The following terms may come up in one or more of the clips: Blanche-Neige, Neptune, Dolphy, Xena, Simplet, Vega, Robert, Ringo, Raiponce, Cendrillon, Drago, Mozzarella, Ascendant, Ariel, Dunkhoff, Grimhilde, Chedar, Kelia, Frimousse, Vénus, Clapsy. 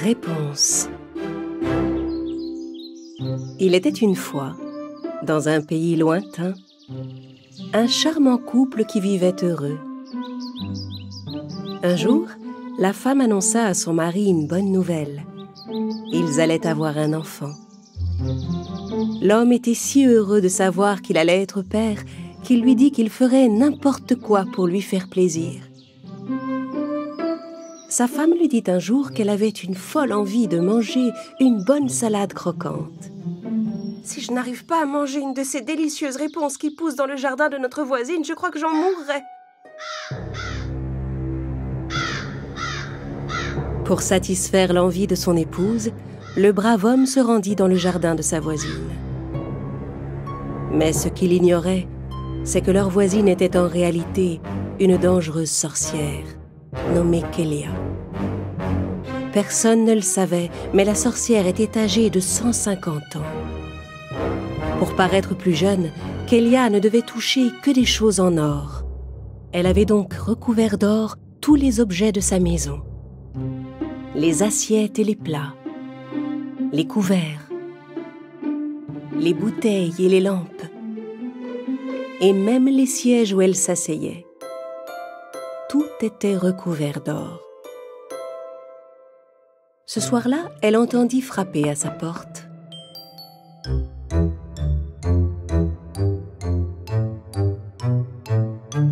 Réponse. Il était une fois, dans un pays lointain, un charmant couple qui vivait heureux. Un jour, la femme annonça à son mari une bonne nouvelle. Ils allaient avoir un enfant. L'homme était si heureux de savoir qu'il allait être père qu'il lui dit qu'il ferait n'importe quoi pour lui faire plaisir. Sa femme lui dit un jour qu'elle avait une folle envie de manger une bonne salade croquante. « Si je n'arrive pas à manger une de ces délicieuses réponses qui poussent dans le jardin de notre voisine, je crois que j'en mourrai. » Pour satisfaire l'envie de son épouse, le brave homme se rendit dans le jardin de sa voisine. Mais ce qu'il ignorait, c'est que leur voisine était en réalité une dangereuse sorcière nommée Kelia. Personne ne le savait, mais la sorcière était âgée de 150 ans. Pour paraître plus jeune, Kelia ne devait toucher que des choses en or. Elle avait donc recouvert d'or tous les objets de sa maison. Les assiettes et les plats, les couverts, les bouteilles et les lampes, et même les sièges où elle s'asseyait. Tout était recouvert d'or. Ce soir-là, elle entendit frapper à sa porte.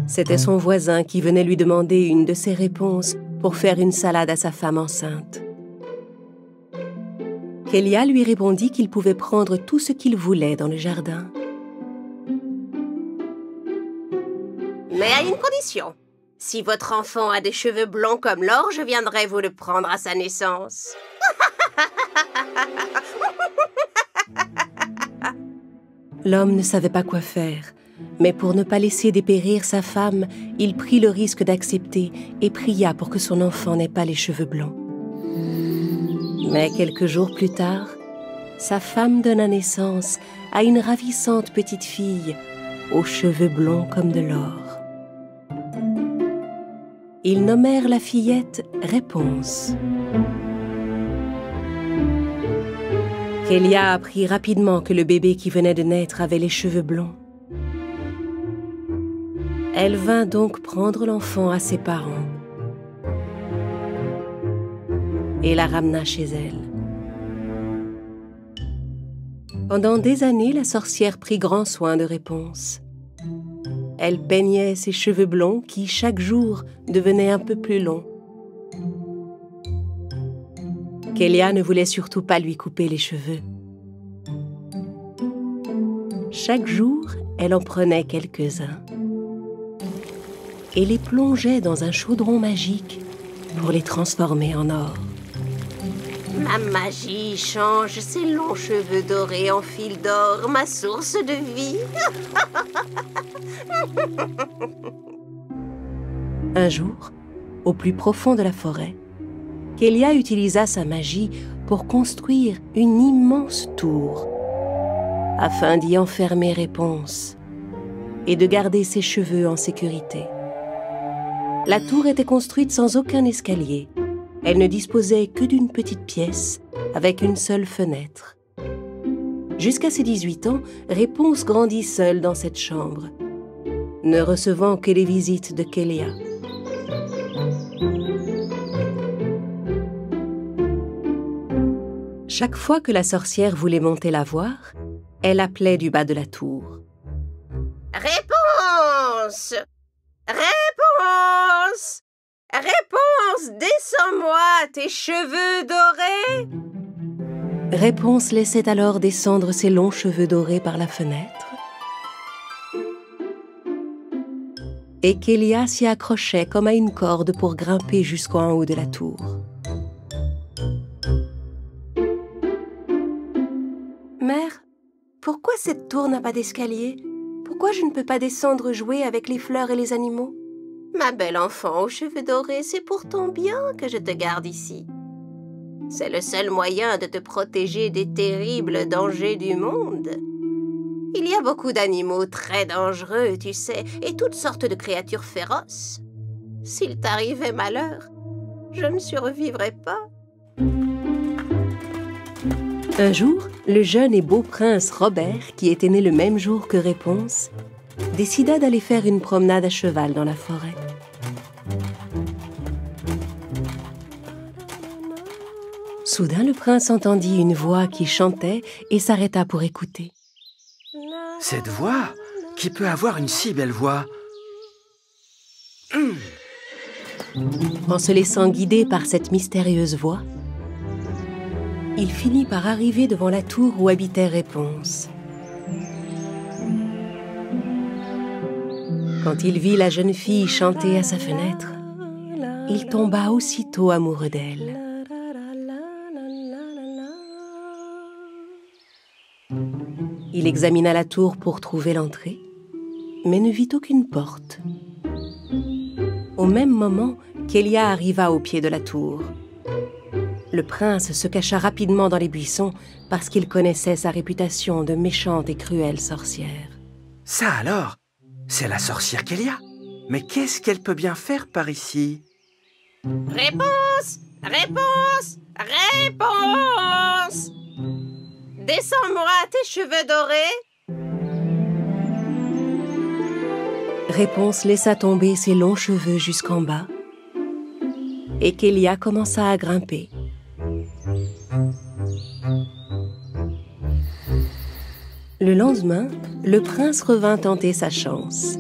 C'était son voisin qui venait lui demander une de ses réponses pour faire une salade à sa femme enceinte. Kelia lui répondit qu'il pouvait prendre tout ce qu'il voulait dans le jardin. Mais à une condition. Si votre enfant a des cheveux blonds comme l'or, je viendrai vous le prendre à sa naissance. L'homme ne savait pas quoi faire. Mais pour ne pas laisser dépérir sa femme, il prit le risque d'accepter et pria pour que son enfant n'ait pas les cheveux blancs. Mais quelques jours plus tard, sa femme donna naissance à une ravissante petite fille aux cheveux blonds comme de l'or. Ils nommèrent la fillette Raiponce. Kelia apprit rapidement que le bébé qui venait de naître avait les cheveux blonds. Elle vint donc prendre l'enfant à ses parents et la ramena chez elle. Pendant des années, la sorcière prit grand soin de Raiponce. Elle peignait ses cheveux blonds qui, chaque jour, devenaient un peu plus longs. Kelia ne voulait surtout pas lui couper les cheveux. Chaque jour, elle en prenait quelques-uns et les plongeait dans un chaudron magique pour les transformer en or. Ma magie change ses longs cheveux dorés en fil d'or, ma source de vie. Un jour, au plus profond de la forêt, Kelia utilisa sa magie pour construire une immense tour afin d'y enfermer Raiponce et de garder ses cheveux en sécurité. La tour était construite sans aucun escalier. Elle ne disposait que d'une petite pièce avec une seule fenêtre. Jusqu'à ses 18 ans, Raiponce grandit seule dans cette chambre, ne recevant que les visites de Kelia. Chaque fois que la sorcière voulait monter la voir, elle appelait du bas de la tour. Raiponce! Raiponce! Raiponce, descends-moi tes cheveux dorés! Raiponce laissait alors descendre ses longs cheveux dorés par la fenêtre. Et Kelia s'y accrochait comme à une corde pour grimper jusqu'en haut de la tour. Mère, pourquoi cette tour n'a pas d'escalier ? Pourquoi je ne peux pas descendre jouer avec les fleurs et les animaux? Ma belle enfant aux cheveux dorés, c'est pour ton bien que je te garde ici. C'est le seul moyen de te protéger des terribles dangers du monde. Il y a beaucoup d'animaux très dangereux, tu sais, et toutes sortes de créatures féroces. S'il t'arrivait malheur, je ne survivrais pas. Un jour, le jeune et beau prince Robert, qui était né le même jour que Raiponce, décida d'aller faire une promenade à cheval dans la forêt. Soudain, le prince entendit une voix qui chantait et s'arrêta pour écouter. « Cette voix, qui peut avoir une si belle voix ?» En se laissant guider par cette mystérieuse voix, il finit par arriver devant la tour où habitait Raiponce. Quand il vit la jeune fille chanter à sa fenêtre, il tomba aussitôt amoureux d'elle. Il examina la tour pour trouver l'entrée, mais ne vit aucune porte. Au même moment, Kelia arriva au pied de la tour. Le prince se cacha rapidement dans les buissons parce qu'il connaissait sa réputation de méchante et cruelle sorcière. « Ça alors, c'est la sorcière Kelia. Mais qu'est-ce qu'elle peut bien faire par ici ?»« Réponse! Réponse! Réponse !» Descends-moi tes cheveux dorés. Raiponce laissa tomber ses longs cheveux jusqu'en bas et Kelia commença à grimper. Le lendemain, le prince revint tenter sa chance.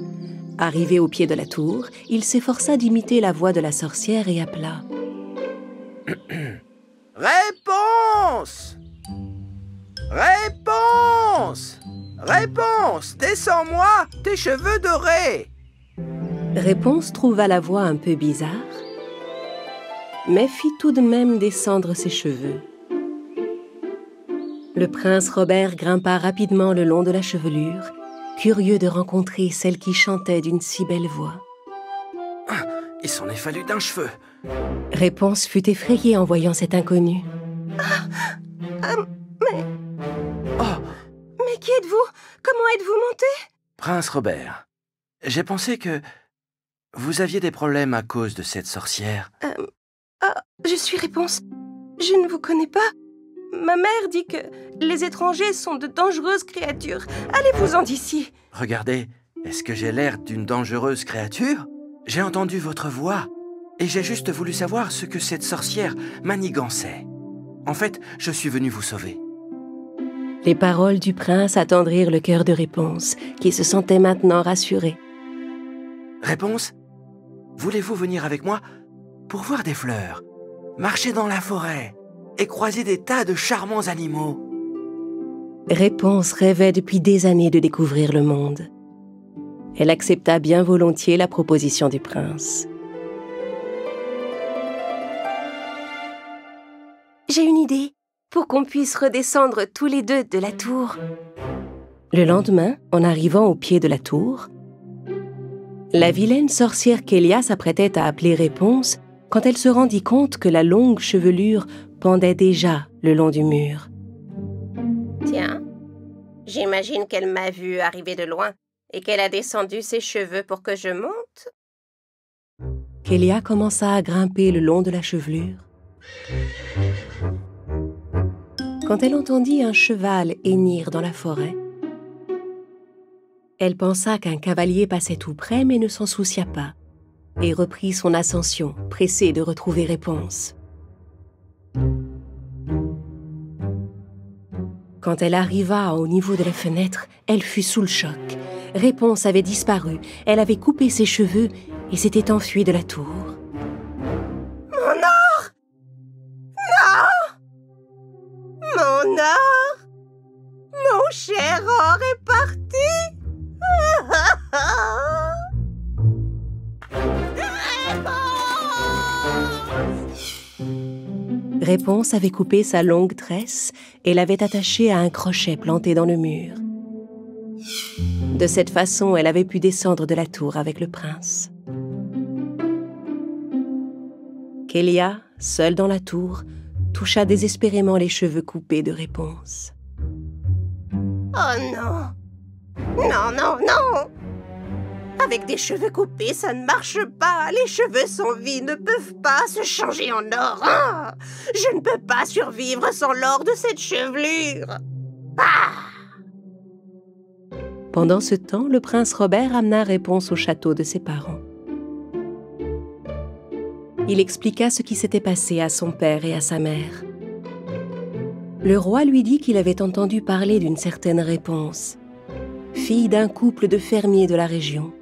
Arrivé au pied de la tour, il s'efforça d'imiter la voix de la sorcière et appela. « Réponse ! Réponse! Réponse! Descends-moi tes cheveux dorés! » Réponse trouva la voix un peu bizarre, mais fit tout de même descendre ses cheveux. Le prince Robert grimpa rapidement le long de la chevelure, curieux de rencontrer celle qui chantait d'une si belle voix. Ah, il s'en est fallu d'un cheveu! Réponse fut effrayée en voyant cet inconnu. Mais qui êtes-vous? Comment êtes-vous monté? Prince Robert, j'ai pensé que vous aviez des problèmes à cause de cette sorcière. Je suis Raiponce. Je ne vous connais pas. Ma mère dit que les étrangers sont de dangereuses créatures. Allez-vous-en d'ici. Regardez, est-ce que j'ai l'air d'une dangereuse créature? J'ai entendu votre voix et j'ai juste voulu savoir ce que cette sorcière manigançait. En fait, je suis venu vous sauver. Les paroles du prince attendrirent le cœur de Raiponce, qui se sentait maintenant rassuré. « Raiponce, voulez-vous venir avec moi pour voir des fleurs, marcher dans la forêt et croiser des tas de charmants animaux ?» Raiponce rêvait depuis des années de découvrir le monde. Elle accepta bien volontiers la proposition du prince. « J'ai une idée. » Pour qu'on puisse redescendre tous les deux de la tour. Le lendemain, en arrivant au pied de la tour, la vilaine sorcière Kelia s'apprêtait à appeler Raiponce quand elle se rendit compte que la longue chevelure pendait déjà le long du mur. Tiens, j'imagine qu'elle m'a vu arriver de loin et qu'elle a descendu ses cheveux pour que je monte. Kelia commença à grimper le long de la chevelure. Quand elle entendit un cheval hennir dans la forêt, elle pensa qu'un cavalier passait tout près mais ne s'en soucia pas et reprit son ascension, pressée de retrouver Raiponce. Quand elle arriva au niveau de la fenêtre, elle fut sous le choc. Raiponce avait disparu, elle avait coupé ses cheveux et s'était enfuie de la tour. Mon cher or est parti. Raiponce avait coupé sa longue tresse et l'avait attachée à un crochet planté dans le mur. De cette façon, elle avait pu descendre de la tour avec le prince. Kelia, seule dans la tour, toucha désespérément les cheveux coupés de Raiponce. « Oh non! Non, non, non! Avec des cheveux coupés, ça ne marche pas. Les cheveux sans vie ne peuvent pas se changer en or. Ah, je ne peux pas survivre sans l'or de cette chevelure. Ah ! Pendant ce temps, le prince Robert amena Raiponce au château de ses parents. Il expliqua ce qui s'était passé à son père et à sa mère. Le roi lui dit qu'il avait entendu parler d'une certaine Raiponce, fille d'un couple de fermiers de la région.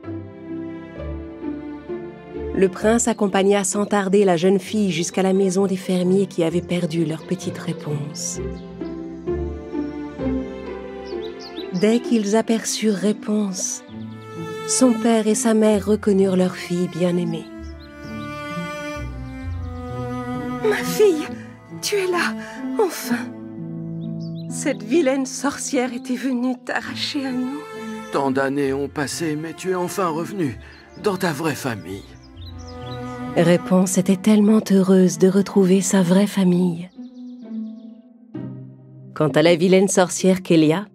Le prince accompagna sans tarder la jeune fille jusqu'à la maison des fermiers qui avaient perdu leur petite Raiponce. Dès qu'ils aperçurent Raiponce, son père et sa mère reconnurent leur fille bien-aimée. Ma fille, tu es là, enfin. Cette vilaine sorcière était venue t'arracher à nous. Tant d'années ont passé, mais tu es enfin revenue dans ta vraie famille. Raiponce était tellement heureuse de retrouver sa vraie famille. Quant à la vilaine sorcière Kelia,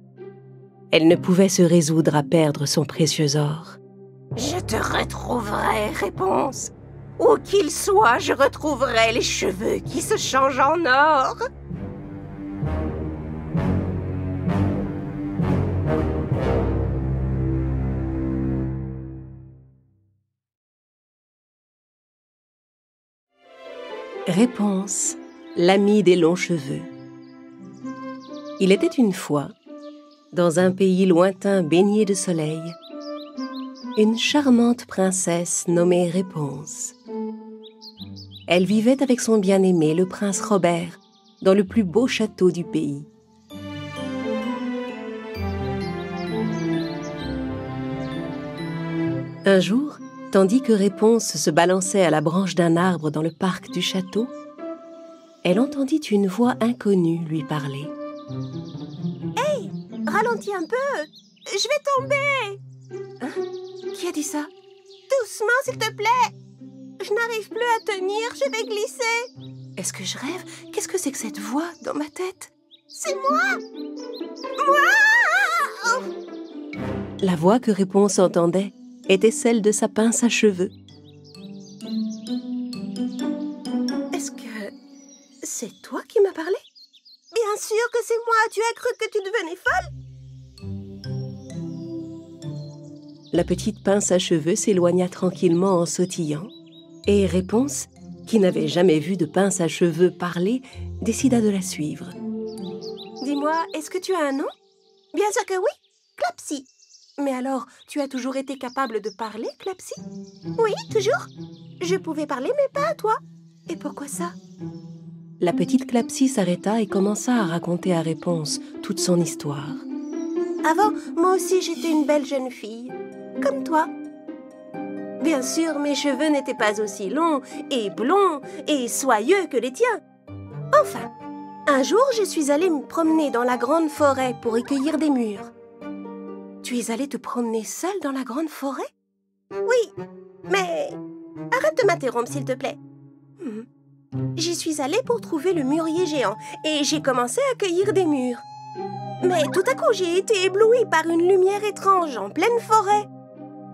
elle ne pouvait se résoudre à perdre son précieux or. Je te retrouverai, Raiponce. Où qu'il soit, je retrouverai les cheveux qui se changent en or. Raiponce, l'ami des longs cheveux. Il était une fois, dans un pays lointain baigné de soleil, une charmante princesse nommée Raiponce. Elle vivait avec son bien-aimé, le prince Robert, dans le plus beau château du pays. Un jour, tandis que Raiponce se balançait à la branche d'un arbre dans le parc du château, elle entendit une voix inconnue lui parler. « Hey, ralentis un peu, je vais tomber !»« Hein? Qui a dit ça ?»« Doucement, s'il te plaît !»« Je n'arrive plus à tenir, je vais glisser !»« Est-ce que je rêve? Qu'est-ce que c'est que cette voix dans ma tête ?»« C'est moi !»« Moi !» Oh. La voix que Raiponce entendait était celle de sa pince à cheveux. Est-ce que c'est toi qui m'as parlé? Bien sûr que c'est moi, tu as cru que tu devenais folle? La petite pince à cheveux s'éloigna tranquillement en sautillant, et Raiponce, qui n'avait jamais vu de pince à cheveux parler, décida de la suivre. Dis-moi, est-ce que tu as un nom? Bien sûr que oui, Clapsy. Mais alors, tu as toujours été capable de parler, Clapsy? Oui, toujours. Je pouvais parler, mais pas à toi. Et pourquoi ça? La petite Clapsy s'arrêta et commença à raconter à Raiponce toute son histoire. Avant, moi aussi, j'étais une belle jeune fille, comme toi. Bien sûr, mes cheveux n'étaient pas aussi longs et blonds et soyeux que les tiens. Enfin, un jour, je suis allée me promener dans la grande forêt pour recueillir des mûres. Tu es allée te promener seule dans la grande forêt? Oui, mais arrête de m'interrompre, s'il te plaît. J'y suis allée pour trouver le mûrier géant et j'ai commencé à cueillir des mûres. Mais tout à coup, j'ai été éblouie par une lumière étrange en pleine forêt.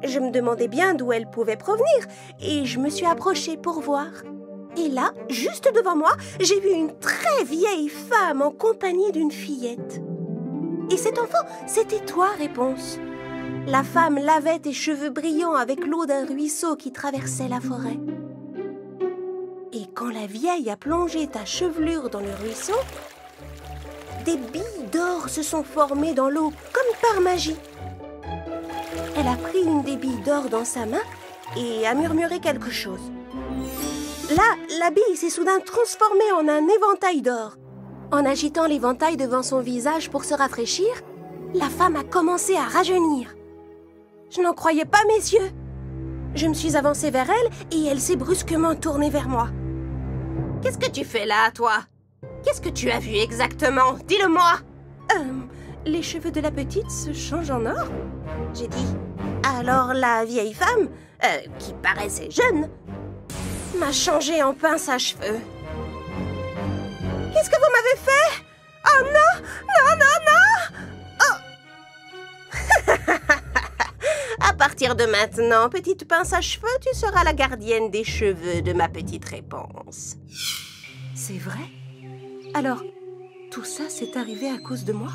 Je me demandais bien d'où elle pouvait provenir et je me suis approchée pour voir. Et là, juste devant moi, j'ai vu une très vieille femme en compagnie d'une fillette. Et cet enfant, c'était toi, Raiponce. La femme lavait tes cheveux brillants avec l'eau d'un ruisseau qui traversait la forêt. Et quand la vieille a plongé ta chevelure dans le ruisseau, des billes d'or se sont formées dans l'eau, comme par magie. Elle a pris une des billes d'or dans sa main et a murmuré quelque chose. Là, la bille s'est soudain transformée en un éventail d'or. En agitant l'éventail devant son visage pour se rafraîchir, la femme a commencé à rajeunir. Je n'en croyais pas mes yeux. Je me suis avancée vers elle et elle s'est brusquement tournée vers moi. « Qu'est-ce que tu fais là, toi? Qu'est-ce que tu as vu exactement? Dis-le-moi !»« Les cheveux de la petite se changent en or ?» J'ai dit. Alors la vieille femme, qui paraissait jeune, m'a changée en pince à cheveux. Qu'est-ce que vous m'avez fait? Oh non, non, non, non! Oh. À partir partir de maintenant, petite pince à cheveux, tu seras la gardienne des cheveux de ma petite Raiponce. C'est vrai? Alors, tout ça, c'est arrivé à cause de moi?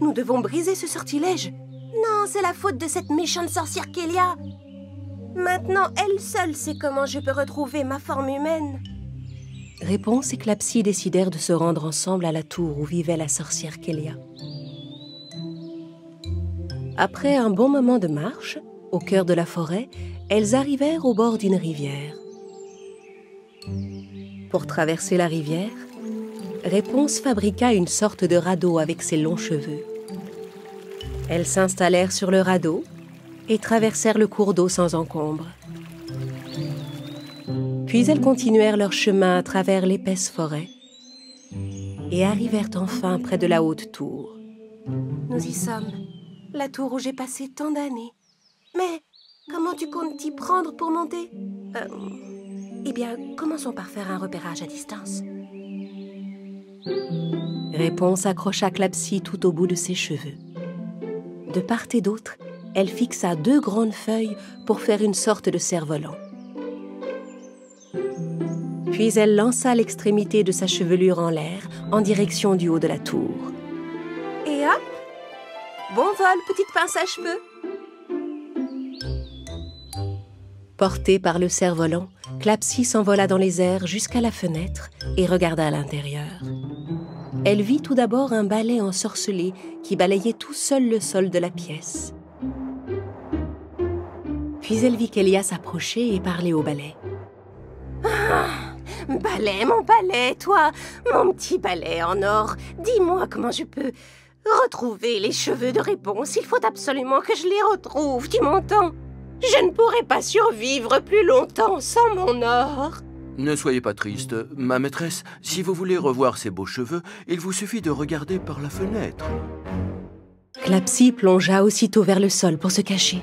Nous devons briser ce sortilège. Non, c'est la faute de cette méchante sorcière Kelia. Maintenant, elle seule sait comment je peux retrouver ma forme humaine. Raiponce et Clapsy décidèrent de se rendre ensemble à la tour où vivait la sorcière Kelia. Après un bon moment de marche, au cœur de la forêt, elles arrivèrent au bord d'une rivière. Pour traverser la rivière, Raiponce fabriqua une sorte de radeau avec ses longs cheveux. Elles s'installèrent sur le radeau et traversèrent le cours d'eau sans encombre. Puis elles continuèrent leur chemin à travers l'épaisse forêt et arrivèrent enfin près de la haute tour. Nous y sommes, la tour où j'ai passé tant d'années. Mais comment tu comptes t'y prendre pour monter? Eh bien, commençons par faire un repérage à distance. Raiponce accrocha Clapsy tout au bout de ses cheveux. De part et d'autre, elle fixa deux grandes feuilles pour faire une sorte de cerf-volant. Puis elle lança l'extrémité de sa chevelure en l'air, en direction du haut de la tour. Et hop! Bon vol, petite pince à cheveux! Portée par le cerf-volant, Clapsy s'envola dans les airs jusqu'à la fenêtre et regarda à l'intérieur. Elle vit tout d'abord un balai ensorcelé qui balayait tout seul le sol de la pièce. Puis elle vit Kelia s'approcher et parler au balai. Ah, balai, mon balai, toi, mon petit balai en or, dis-moi comment je peux retrouver les cheveux de Raiponce. Il faut absolument que je les retrouve, tu m'entends? Je ne pourrai pas survivre plus longtemps sans mon or. Ne soyez pas triste, ma maîtresse. Si vous voulez revoir ces beaux cheveux, il vous suffit de regarder par la fenêtre. Clapsy plongea aussitôt vers le sol pour se cacher.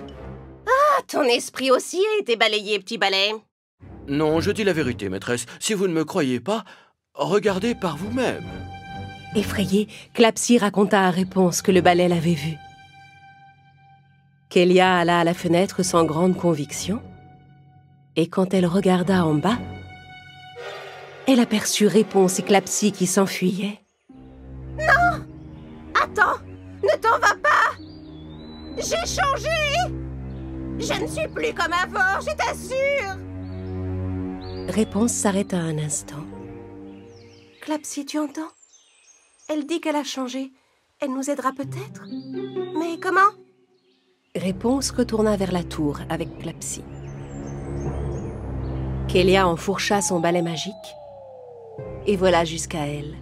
Ah, ton esprit aussi a été balayé, petit balai. Non, je dis la vérité, maîtresse. Si vous ne me croyez pas, regardez par vous-même. Effrayée, Clapsy raconta à Raiponce que le balai l'avait vu. Kelia alla à la fenêtre sans grande conviction. Et quand elle regarda en bas, elle aperçut Raiponce et Clapsy qui s'enfuyaient. Non! Attends! Ne t'en vas pas! J'ai changé! Je ne suis plus comme avant, je t'assure! Raiponce s'arrêta un instant. Clapsy, tu entends? Elle dit qu'elle a changé. Elle nous aidera peut-être? Mais comment? Raiponce retourna vers la tour avec Clapsy. Kelia enfourcha son balai magique et vola jusqu'à elle.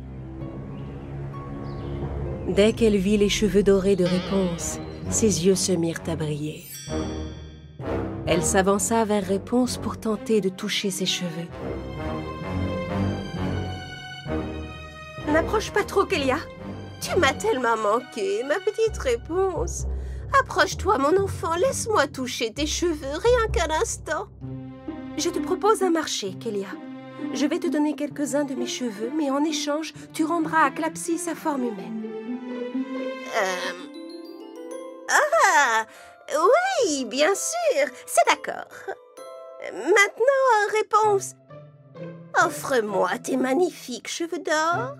Dès qu'elle vit les cheveux dorés de Raiponce, ses yeux se mirent à briller. Elle s'avança vers Raiponce pour tenter de toucher ses cheveux. N'approche pas trop, Kelia. Tu m'as tellement manqué, ma petite Raiponce. Approche-toi, mon enfant, laisse-moi toucher tes cheveux, rien qu'un instant. Je te propose un marché, Kelia. Je vais te donner quelques-uns de mes cheveux, mais en échange, tu rendras à Clapsy sa forme humaine. Ah! Oui, bien sûr, c'est d'accord. Maintenant, Raiponce. Offre-moi tes magnifiques cheveux d'or.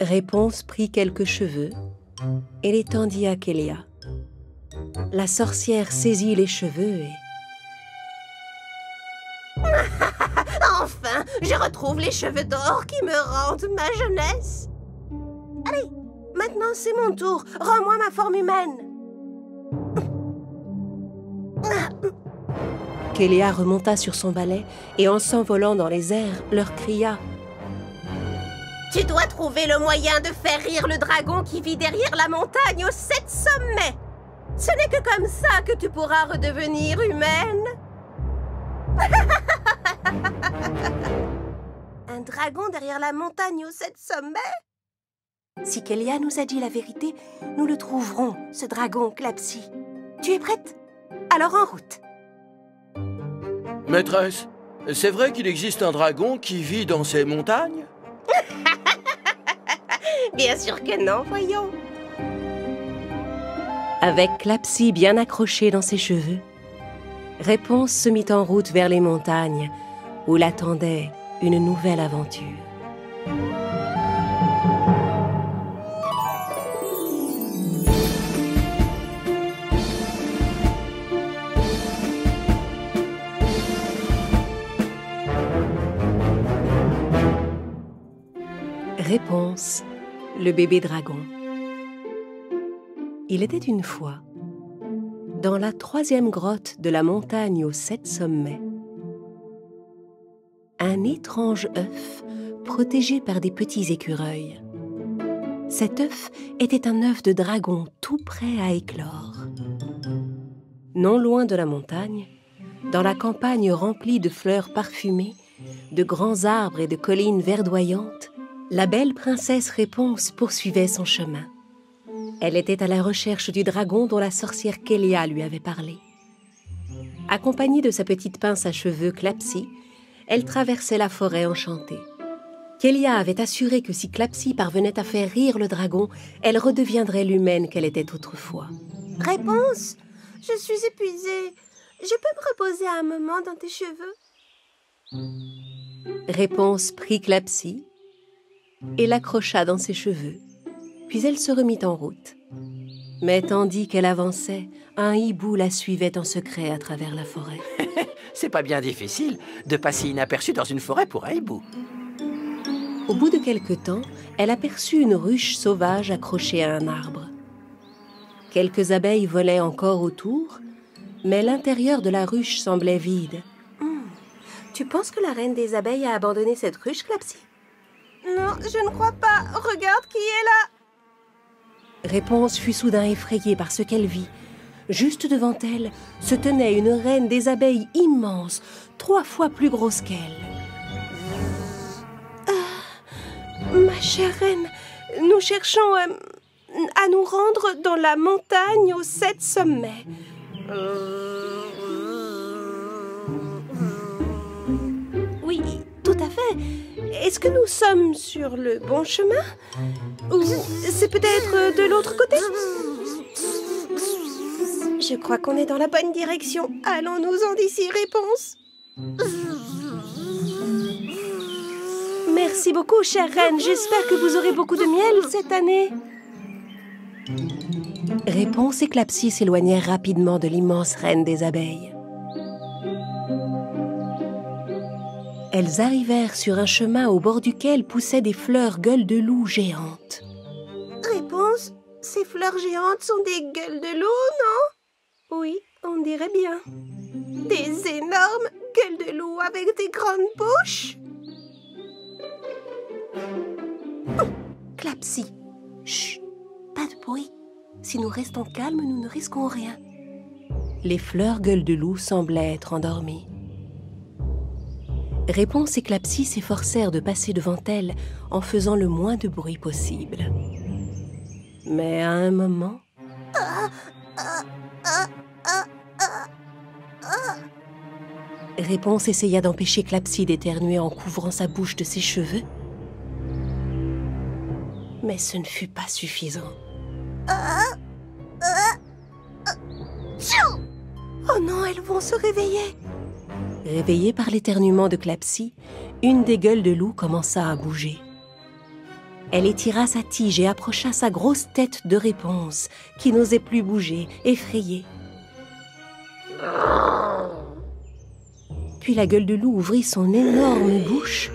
Raiponce prit quelques cheveux et les tendit à Kelia. La sorcière saisit les cheveux et... Enfin, je retrouve les cheveux d'or qui me rendent ma jeunesse. Allez, maintenant c'est mon tour. Rends-moi ma forme humaine. Kelia remonta sur son balai et en s'envolant dans les airs, leur cria. Tu dois trouver le moyen de faire rire le dragon qui vit derrière la montagne aux 7 sommets. Ce n'est que comme ça que tu pourras redevenir humaine. Un dragon derrière la montagne aux 7 sommets? Si Kelia nous a dit la vérité, nous le trouverons, ce dragon, Clapsy. Tu es prête? Alors en route. Maîtresse, c'est vrai qu'il existe un dragon qui vit dans ces montagnes? Bien sûr que non, voyons. Avec Clapsy bien accroché dans ses cheveux, Raiponce se mit en route vers les montagnes où l'attendait une nouvelle aventure. Raiponce, le bébé dragon. Il était une fois, dans la troisième grotte de la montagne aux 7 sommets, un étrange œuf protégé par des petits écureuils. Cet œuf était un œuf de dragon tout prêt à éclore. Non loin de la montagne, dans la campagne remplie de fleurs parfumées, de grands arbres et de collines verdoyantes, la belle princesse Raiponce poursuivait son chemin. Elle était à la recherche du dragon dont la sorcière Kelia lui avait parlé. Accompagnée de sa petite pince à cheveux Clapsy, elle traversait la forêt enchantée. Kelia avait assuré que si Clapsy parvenait à faire rire le dragon, elle redeviendrait l'humaine qu'elle était autrefois. « Raiponce, je suis épuisée. Je peux me reposer à un moment dans tes cheveux ?» Raiponce prit Clapsy et l'accrocha dans ses cheveux. Puis elle se remit en route. Mais tandis qu'elle avançait, un hibou la suivait en secret à travers la forêt. C'est pas bien difficile de passer inaperçue dans une forêt pour un hibou. Au bout de quelque temps, elle aperçut une ruche sauvage accrochée à un arbre. Quelques abeilles volaient encore autour, mais l'intérieur de la ruche semblait vide. Tu penses que la reine des abeilles a abandonné cette ruche, Clapsy ? Non, je ne crois pas. Regarde qui est là. Raiponce fut soudain effrayée par ce qu'elle vit. Juste devant elle se tenait une reine des abeilles immense, 3 fois plus grosse qu'elle. Ma chère reine, nous cherchons à nous rendre dans la montagne aux 7 sommets. Oui, tout à fait. Est-ce que nous sommes sur le bon chemin? Ou c'est peut-être de l'autre côté? Je crois qu'on est dans la bonne direction. Allons-nous-en d'ici, Raiponce. Merci beaucoup, chère reine. J'espère que vous aurez beaucoup de miel cette année. Raiponce et Clapsy s'éloignèrent rapidement de l'immense reine des abeilles. Elles arrivèrent sur un chemin au bord duquel poussaient des fleurs gueules de loup géantes. Raiponce, ces fleurs géantes sont des gueules de loup, non? Oui, on dirait bien. Des énormes gueules de loup avec des grandes bouches. Oh, Clapsy, chut, pas de bruit. Si nous restons calmes, nous ne risquons rien. Les fleurs gueules de loup semblaient être endormies. Raiponce et Clapsy s'efforcèrent de passer devant elle en faisant le moins de bruit possible. Mais à un moment... Raiponce essaya d'empêcher Clapsy d'éternuer en couvrant sa bouche de ses cheveux. Mais ce ne fut pas suffisant. Oh non, elles vont se réveiller! Réveillée par l'éternuement de Clapsy, une des gueules de loup commença à bouger. Elle étira sa tige et approcha sa grosse tête de Raiponce, qui n'osait plus bouger, effrayée. Puis la gueule de loup ouvrit son énorme bouche,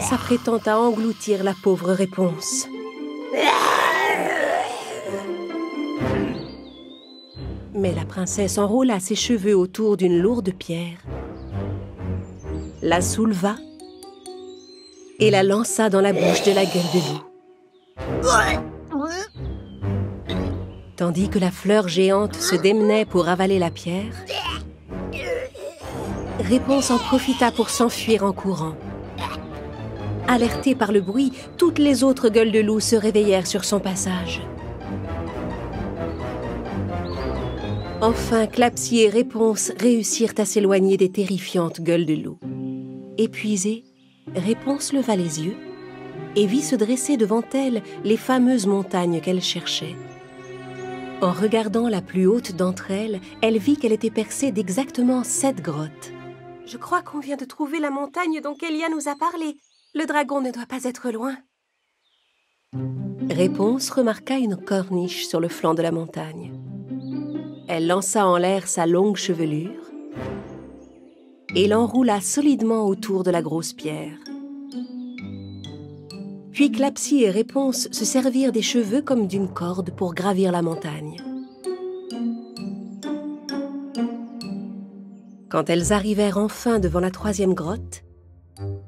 s'apprêtant à engloutir la pauvre Raiponce. Mais la princesse enroula ses cheveux autour d'une lourde pierre, la souleva et la lança dans la bouche de la gueule de loup. Tandis que la fleur géante se démenait pour avaler la pierre, Raiponce en profita pour s'enfuir en courant. Alertée par le bruit, toutes les autres gueules de loup se réveillèrent sur son passage. Enfin, Clapsy et Raiponce réussirent à s'éloigner des terrifiantes gueules de loup. Épuisée, Raiponce leva les yeux et vit se dresser devant elle les fameuses montagnes qu'elle cherchait. En regardant la plus haute d'entre elles, elle vit qu'elle était percée d'exactement 7 grottes. « Je crois qu'on vient de trouver la montagne dont Kelia nous a parlé. Le dragon ne doit pas être loin. » Raiponce remarqua une corniche sur le flanc de la montagne. Elle lança en l'air sa longue chevelure et l'enroula solidement autour de la grosse pierre. Puis Clapsy et Raiponce se servirent des cheveux comme d'une corde pour gravir la montagne. Quand elles arrivèrent enfin devant la 3e grotte,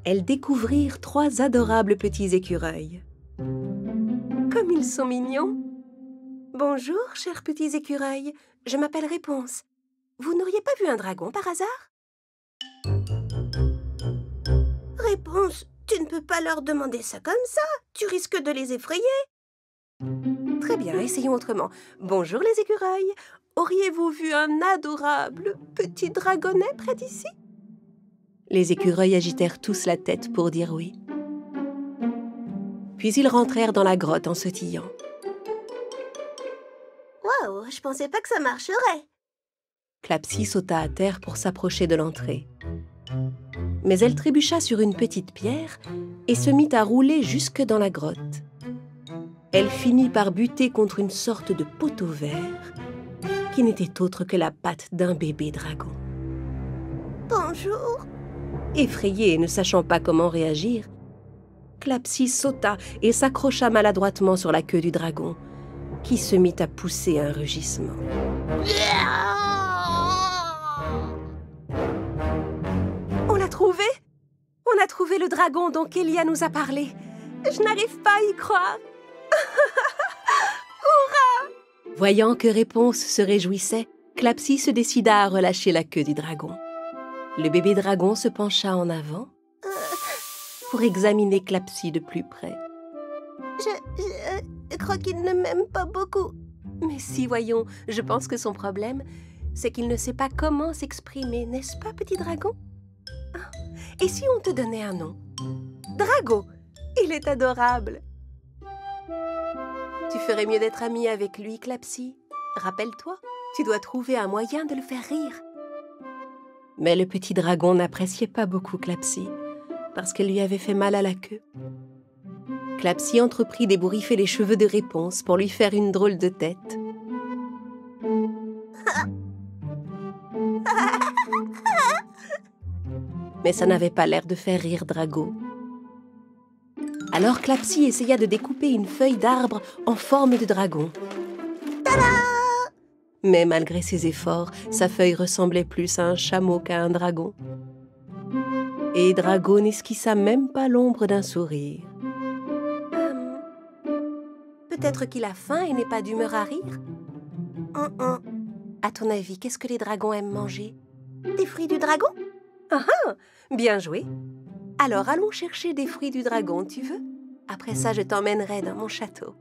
elles découvrirent 3 adorables petits écureuils. « Comme ils sont mignons !»« Bonjour, chers petits écureuils, je m'appelle Raiponce. Vous n'auriez pas vu un dragon par hasard ?»« Raiponce !» « Tu ne peux pas leur demander ça comme ça, tu risques de les effrayer. » »« Très bien, essayons autrement. Bonjour les écureuils, auriez-vous vu un adorable petit dragonnet près d'ici ?» Les écureuils agitèrent tous la tête pour dire oui. Puis ils rentrèrent dans la grotte en sautillant. « Waouh, je pensais pas que ça marcherait !» Clapsy sauta à terre pour s'approcher de l'entrée. Mais elle trébucha sur une petite pierre et se mit à rouler jusque dans la grotte. Elle finit par buter contre une sorte de poteau vert qui n'était autre que la patte d'un bébé dragon. « Bonjour !» Effrayée et ne sachant pas comment réagir, Clapsy sauta et s'accrocha maladroitement sur la queue du dragon, qui se mit à pousser un rugissement. On a trouvé le dragon dont Kelia nous a parlé. Je n'arrive pas à y croire. Hurrah ! Voyant que Raiponce se réjouissait, Clapsy se décida à relâcher la queue du dragon. Le bébé dragon se pencha en avant pour examiner Clapsy de plus près. Je crois qu'il ne m'aime pas beaucoup. Mais si, voyons, je pense que son problème, c'est qu'il ne sait pas comment s'exprimer, n'est-ce pas, petit dragon ? Et si on te donnait un nom? Drago, il est adorable. Tu ferais mieux d'être amie avec lui, Clapsy. Rappelle-toi, tu dois trouver un moyen de le faire rire. Mais le petit dragon n'appréciait pas beaucoup Clapsy, parce qu'elle lui avait fait mal à la queue. Clapsy entreprit d'ébouriffer les cheveux de Raiponce pour lui faire une drôle de tête. Mais ça n'avait pas l'air de faire rire Drago. Alors Clapsy essaya de découper une feuille d'arbre en forme de dragon. Tada ! Mais malgré ses efforts, sa feuille ressemblait plus à un chameau qu'à un dragon. Et Drago n'esquissa même pas l'ombre d'un sourire. Peut-être qu'il a faim et n'est pas d'humeur à rire. À ton avis, qu'est-ce que les dragons aiment manger? Des fruits du dragon ? Ah, bien joué. Alors allons chercher des fruits du dragon, tu veux? Après ça, je t'emmènerai dans mon château.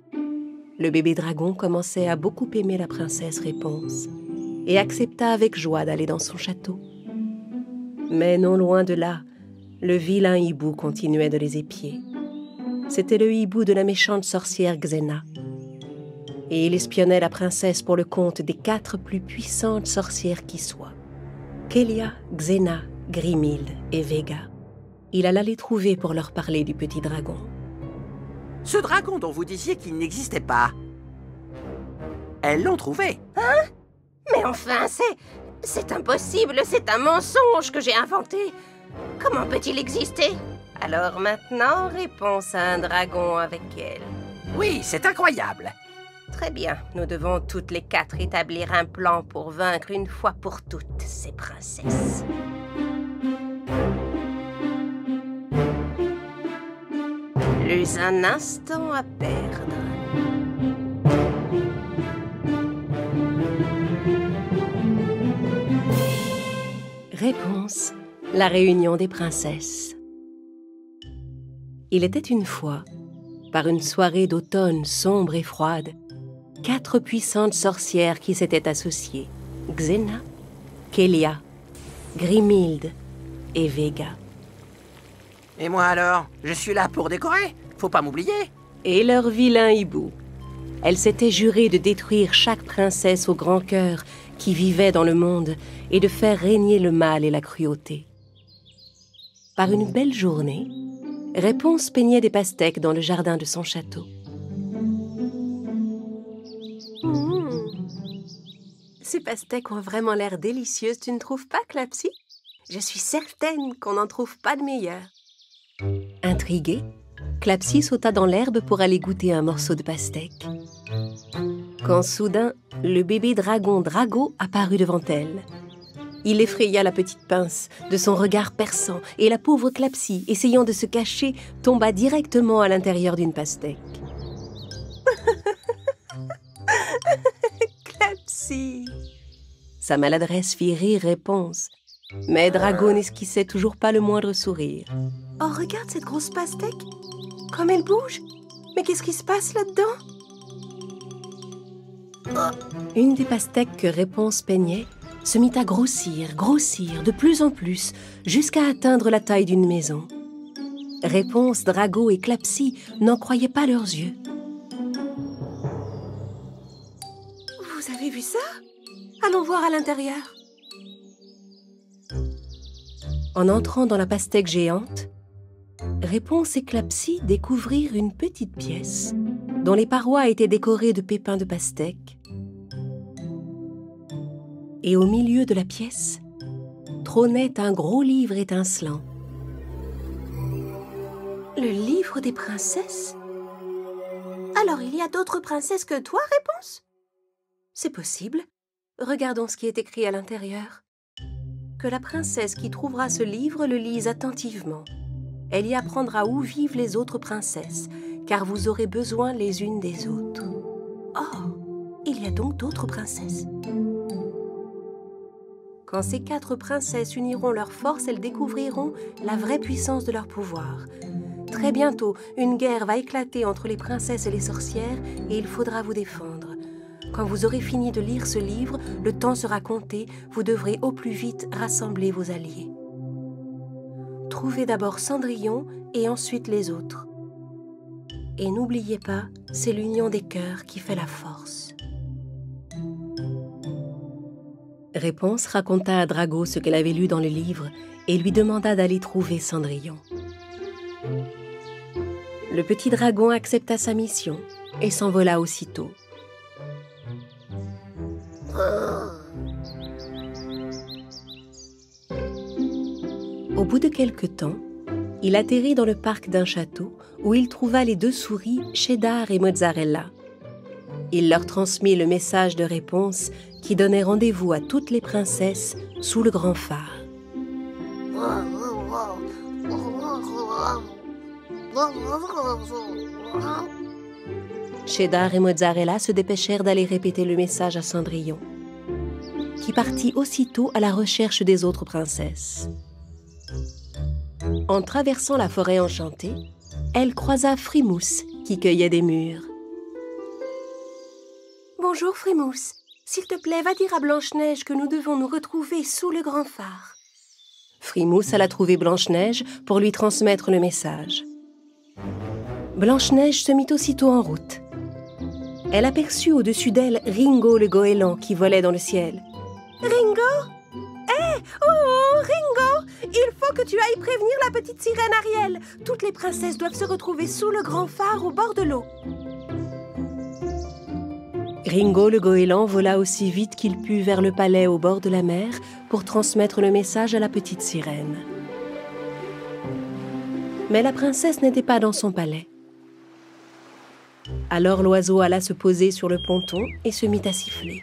Le bébé dragon commençait à beaucoup aimer la princesse Raiponce et accepta avec joie d'aller dans son château. Mais non loin de là, le vilain hibou continuait de les épier. C'était le hibou de la méchante sorcière Xena. Et il espionnait la princesse pour le compte des 4 plus puissantes sorcières qui soient. Kelia, Xena, Grimhilde et Vega. Il alla les trouver pour leur parler du petit dragon. « Ce dragon dont vous disiez qu'il n'existait pas, elles l'ont trouvé. »« Hein? Mais enfin, c'est impossible, c'est un mensonge que j'ai inventé. Comment peut-il exister ?» Alors maintenant, réponse à un dragon avec elle. « Oui, c'est incroyable. » Très bien, nous devons toutes les 4 établir un plan pour vaincre une fois pour toutes ces princesses. » Plus un instant à perdre. Réponse : la réunion des princesses. Il était une fois, par une soirée d'automne sombre et froide, 4 puissantes sorcières qui s'étaient associées : Xena, Kelia, Grimhilde et Vega. Et moi alors, je suis là pour décorer, faut pas m'oublier. Et leur vilain hibou. Elle s'était jurée de détruire chaque princesse au grand cœur qui vivait dans le monde et de faire régner le mal et la cruauté. Par une belle journée, Raiponce peignait des pastèques dans le jardin de son château. Ces pastèques ont vraiment l'air délicieuses, tu ne trouves pas, Clapsy? Je suis certaine qu'on n'en trouve pas de meilleures. Intriguée, Clapsy sauta dans l'herbe pour aller goûter un morceau de pastèque. Quand soudain, le bébé dragon Drago apparut devant elle. Il effraya la petite pince de son regard perçant et la pauvre Clapsy, essayant de se cacher, tomba directement à l'intérieur d'une pastèque. Clapsy! Sa maladresse fit rire Raiponce, mais Drago n'esquissait toujours pas le moindre sourire. « Oh, regarde cette grosse pastèque! Comme elle bouge! Mais qu'est-ce qui se passe là-dedans? » Une des pastèques que Raiponce peignait se mit à grossir, de plus en plus, jusqu'à atteindre la taille d'une maison. Raiponce, Drago et Clapsy n'en croyaient pas leurs yeux. Vous avez vu ça? Allons voir à l'intérieur. En entrant dans la pastèque géante, Raiponce et Clapsy découvrirent une petite pièce dont les parois étaient décorées de pépins de pastèque. Et au milieu de la pièce, trônait un gros livre étincelant. Le livre des princesses? Alors il y a d'autres princesses que toi, Raiponce? C'est possible. Regardons ce qui est écrit à l'intérieur. Que la princesse qui trouvera ce livre le lise attentivement. Elle y apprendra où vivent les autres princesses, car vous aurez besoin les unes des autres. Oh, il y a donc d'autres princesses. Quand ces quatre princesses uniront leurs forces, elles découvriront la vraie puissance de leur pouvoir. Très bientôt, une guerre va éclater entre les princesses et les sorcières et il faudra vous défendre. Quand vous aurez fini de lire ce livre, le temps sera compté, vous devrez au plus vite rassembler vos alliés. Trouvez d'abord Cendrillon et ensuite les autres. Et n'oubliez pas, c'est l'union des cœurs qui fait la force. Raiponce raconta à Drago ce qu'elle avait lu dans le livre et lui demanda d'aller trouver Cendrillon. Le petit dragon accepta sa mission et s'envola aussitôt. Au bout de quelque temps, il atterrit dans le parc d'un château où il trouva les deux souris, Chedar et Mozzarella. Il leur transmit le message de Raiponce qui donnait rendez-vous à toutes les princesses sous le grand phare. Chedar et Mozzarella se dépêchèrent d'aller répéter le message à Cendrillon, qui partit aussitôt à la recherche des autres princesses. En traversant la forêt enchantée, elle croisa Frimousse qui cueillait des mûres. « Bonjour Frimousse. S'il te plaît, va dire à Blanche-Neige que nous devons nous retrouver sous le grand phare. » Frimousse alla trouver Blanche-Neige pour lui transmettre le message. Blanche-Neige se mit aussitôt en route. Elle aperçut au-dessus d'elle Ringo le goéland qui volait dans le ciel. « Ringo? Hé! Oh, Ringo! Il faut que tu ailles prévenir la petite sirène Ariel. Toutes les princesses doivent se retrouver sous le grand phare au bord de l'eau. » Ringo le goéland vola aussi vite qu'il put vers le palais au bord de la mer pour transmettre le message à la petite sirène. Mais la princesse n'était pas dans son palais. Alors l'oiseau alla se poser sur le ponton et se mit à siffler.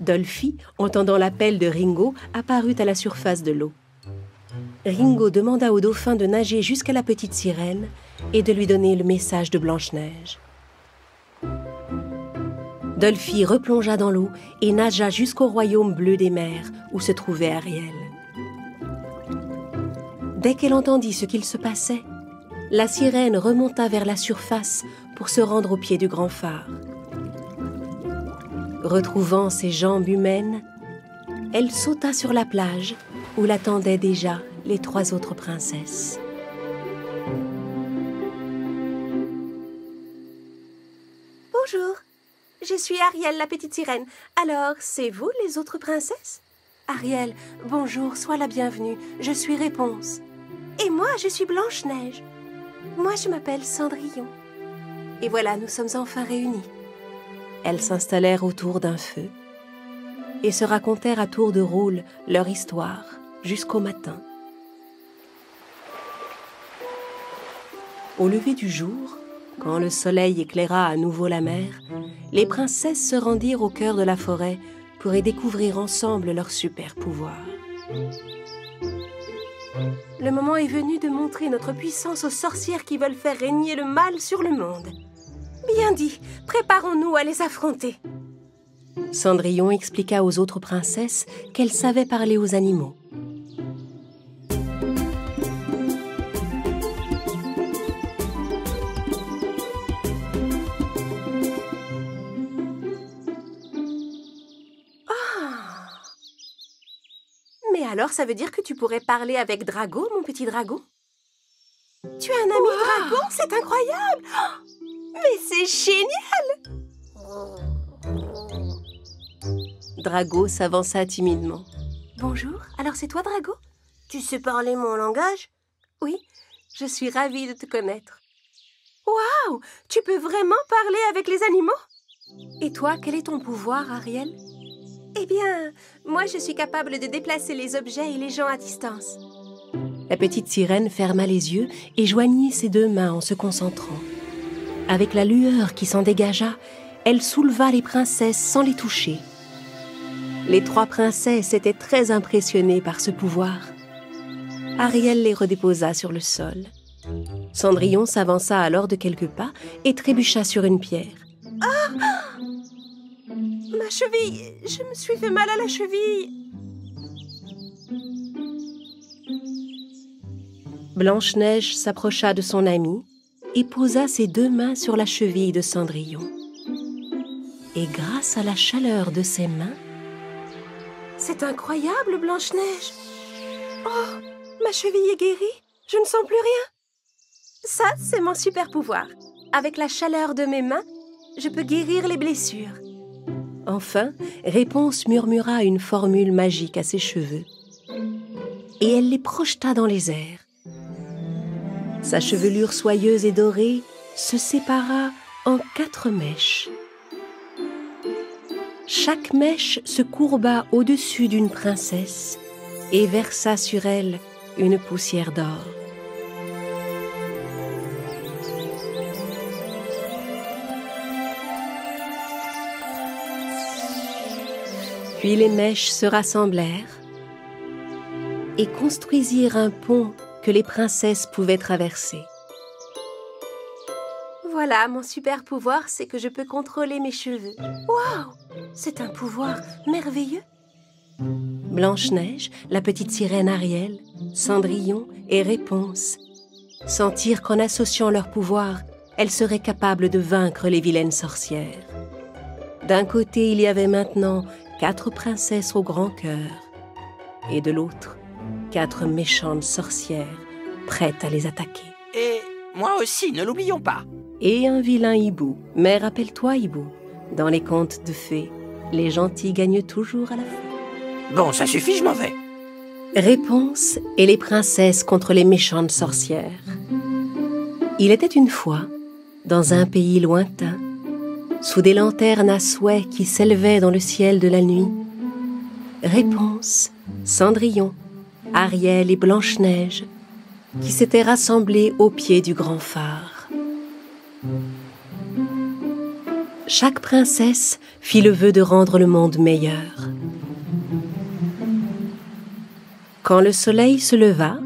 Dolphy, entendant l'appel de Ringo, apparut à la surface de l'eau. Ringo demanda au dauphin de nager jusqu'à la petite sirène et de lui donner le message de Blanche-Neige. Dolphy replongea dans l'eau et nagea jusqu'au royaume bleu des mers, où se trouvait Ariel. Dès qu'elle entendit ce qu'il se passait, la sirène remonta vers la surface pour se rendre au pied du grand phare. Retrouvant ses jambes humaines, elle sauta sur la plage, où l'attendaient déjà les trois autres princesses. Bonjour, je suis Ariel, la petite sirène. Alors, c'est vous les autres princesses? Ariel, bonjour, sois la bienvenue. Je suis Raiponce. Et moi, je suis Blanche-Neige. Moi, je m'appelle Cendrillon. Et voilà, nous sommes enfin réunis. Elles s'installèrent autour d'un feu et se racontèrent à tour de rôle leur histoire jusqu'au matin. Au lever du jour, quand le soleil éclaira à nouveau la mer, les princesses se rendirent au cœur de la forêt pour y découvrir ensemble leur super pouvoir. Le moment est venu de montrer notre puissance aux sorcières qui veulent faire régner le mal sur le monde. Bien dit, préparons-nous à les affronter. Cendrillon expliqua aux autres princesses qu'elle savait parler aux animaux. Alors, ça veut dire que tu pourrais parler avec Drago, mon petit Drago? Tu as un ami Drago, c'est incroyable! Mais c'est génial! Drago s'avança timidement. Bonjour, alors c'est toi Drago? Tu sais parler mon langage? Oui, je suis ravie de te connaître. Waouh! Tu peux vraiment parler avec les animaux? Et toi, quel est ton pouvoir, Ariel? Eh bien, moi je suis capable de déplacer les objets et les gens à distance. La petite sirène ferma les yeux et joignit ses deux mains en se concentrant. Avec la lueur qui s'en dégagea, elle souleva les princesses sans les toucher. Les trois princesses étaient très impressionnées par ce pouvoir. Ariel les redéposa sur le sol. Cendrillon s'avança alors de quelques pas et trébucha sur une pierre. Ah ! Ma cheville, je me suis fait mal à la cheville. Blanche-Neige s'approcha de son amie et posa ses deux mains sur la cheville de Cendrillon. Et grâce à la chaleur de ses mains... C'est incroyable, Blanche-Neige. Oh, ma cheville est guérie, je ne sens plus rien. Ça, c'est mon super pouvoir. Avec la chaleur de mes mains, je peux guérir les blessures. Enfin, Raiponce murmura une formule magique à ses cheveux et elle les projeta dans les airs. Sa chevelure soyeuse et dorée se sépara en 4 mèches. Chaque mèche se courba au-dessus d'une princesse et versa sur elle une poussière d'or. Puis les mèches se rassemblèrent et construisirent un pont que les princesses pouvaient traverser. Voilà, mon super pouvoir, c'est que je peux contrôler mes cheveux. Waouh! C'est un pouvoir merveilleux! Blanche-Neige, la petite sirène Ariel, Cendrillon et Raiponce sentirent qu'en associant leur pouvoir, elles seraient capables de vaincre les vilaines sorcières. D'un côté, il y avait maintenant 4 princesses au grand cœur, et de l'autre, 4 méchantes sorcières prêtes à les attaquer. Et moi aussi, ne l'oublions pas. Et un vilain hibou. Mais rappelle-toi, hibou, dans les contes de fées, les gentils gagnent toujours à la fin. Bon, ça suffit, je m'en vais. Raiponce et les princesses contre les méchantes sorcières. Il était une fois, dans un pays lointain, sous des lanternes à souhait qui s'élevaient dans le ciel de la nuit, Raiponce, Cendrillon, Ariel et Blanche-Neige, qui s'étaient rassemblés au pied du grand phare. Chaque princesse fit le vœu de rendre le monde meilleur. Quand le soleil se leva,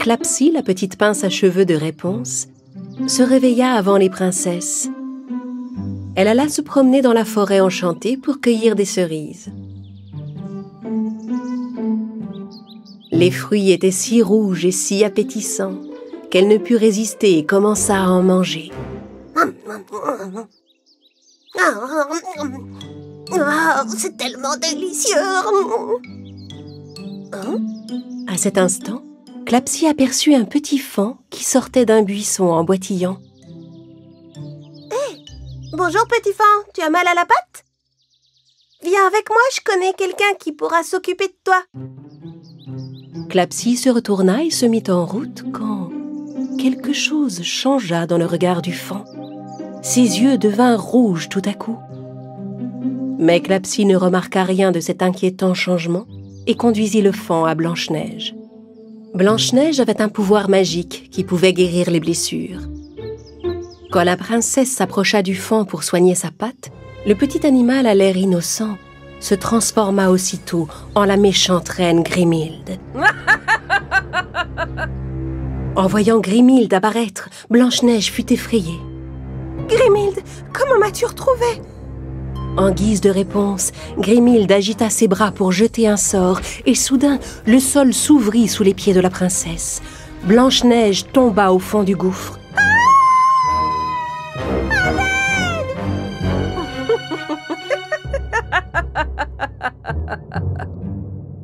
Clapsy, la petite pince à cheveux de Raiponce, se réveilla avant les princesses. Elle alla se promener dans la forêt enchantée pour cueillir des cerises. Les fruits étaient si rouges et si appétissants qu'elle ne put résister et commença à en manger. C'est tellement délicieux! À cet instant, Clapsy aperçut un petit faon qui sortait d'un buisson en boitillant. Bonjour, petit fin. Tu as mal à la patte? Viens avec moi, je connais quelqu'un qui pourra s'occuper de toi. Clapsy se retourna et se mit en route quand quelque chose changea dans le regard du fan. Ses yeux devinrent rouges tout à coup. Mais Clapsy ne remarqua rien de cet inquiétant changement et conduisit le fan à Blanche-Neige. Blanche-Neige avait un pouvoir magique qui pouvait guérir les blessures. Quand la princesse s'approcha du fan pour soigner sa patte, le petit animal à l'air innocent se transforma aussitôt en la méchante reine Grimhilde. En voyant Grimhilde apparaître, Blanche-Neige fut effrayée. « Grimhilde, comment m'as-tu retrouvée ?» En guise de réponse, Grimhilde agita ses bras pour jeter un sort et soudain, le sol s'ouvrit sous les pieds de la princesse. Blanche-Neige tomba au fond du gouffre. Ah ! Malade !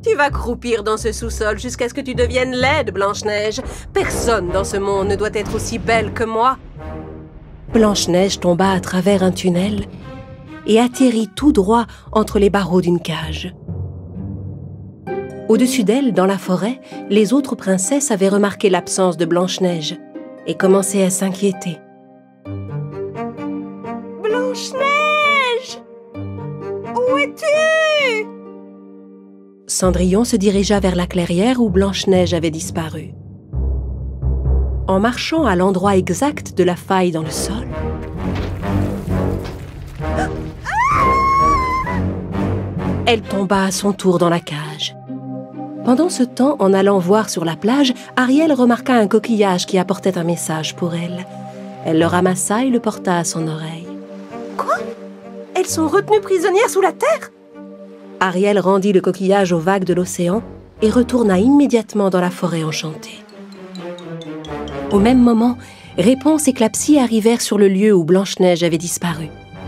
Tu vas croupir dans ce sous-sol jusqu'à ce que tu deviennes laide, Blanche-Neige. Personne dans ce monde ne doit être aussi belle que moi. Blanche-Neige tomba à travers un tunnel et atterrit tout droit entre les barreaux d'une cage. Au-dessus d'elle, dans la forêt, les autres princesses avaient remarqué l'absence de Blanche-Neige et commençaient à s'inquiéter. « Blanche-Neige! Où es-tu » Cendrillon se dirigea vers la clairière où Blanche-Neige avait disparu. En marchant à l'endroit exact de la faille dans le sol, elle tomba à son tour dans la cage. Pendant ce temps, en allant voir sur la plage, Ariel remarqua un coquillage qui apportait un message pour elle. Elle le ramassa et le porta à son oreille. « Quoi? Elles sont retenues prisonnières sous la terre ?» Ariel rendit le coquillage aux vagues de l'océan et retourna immédiatement dans la forêt enchantée. Au même moment, Raiponce et Clapsy arrivèrent sur le lieu où Blanche-Neige avait disparu. «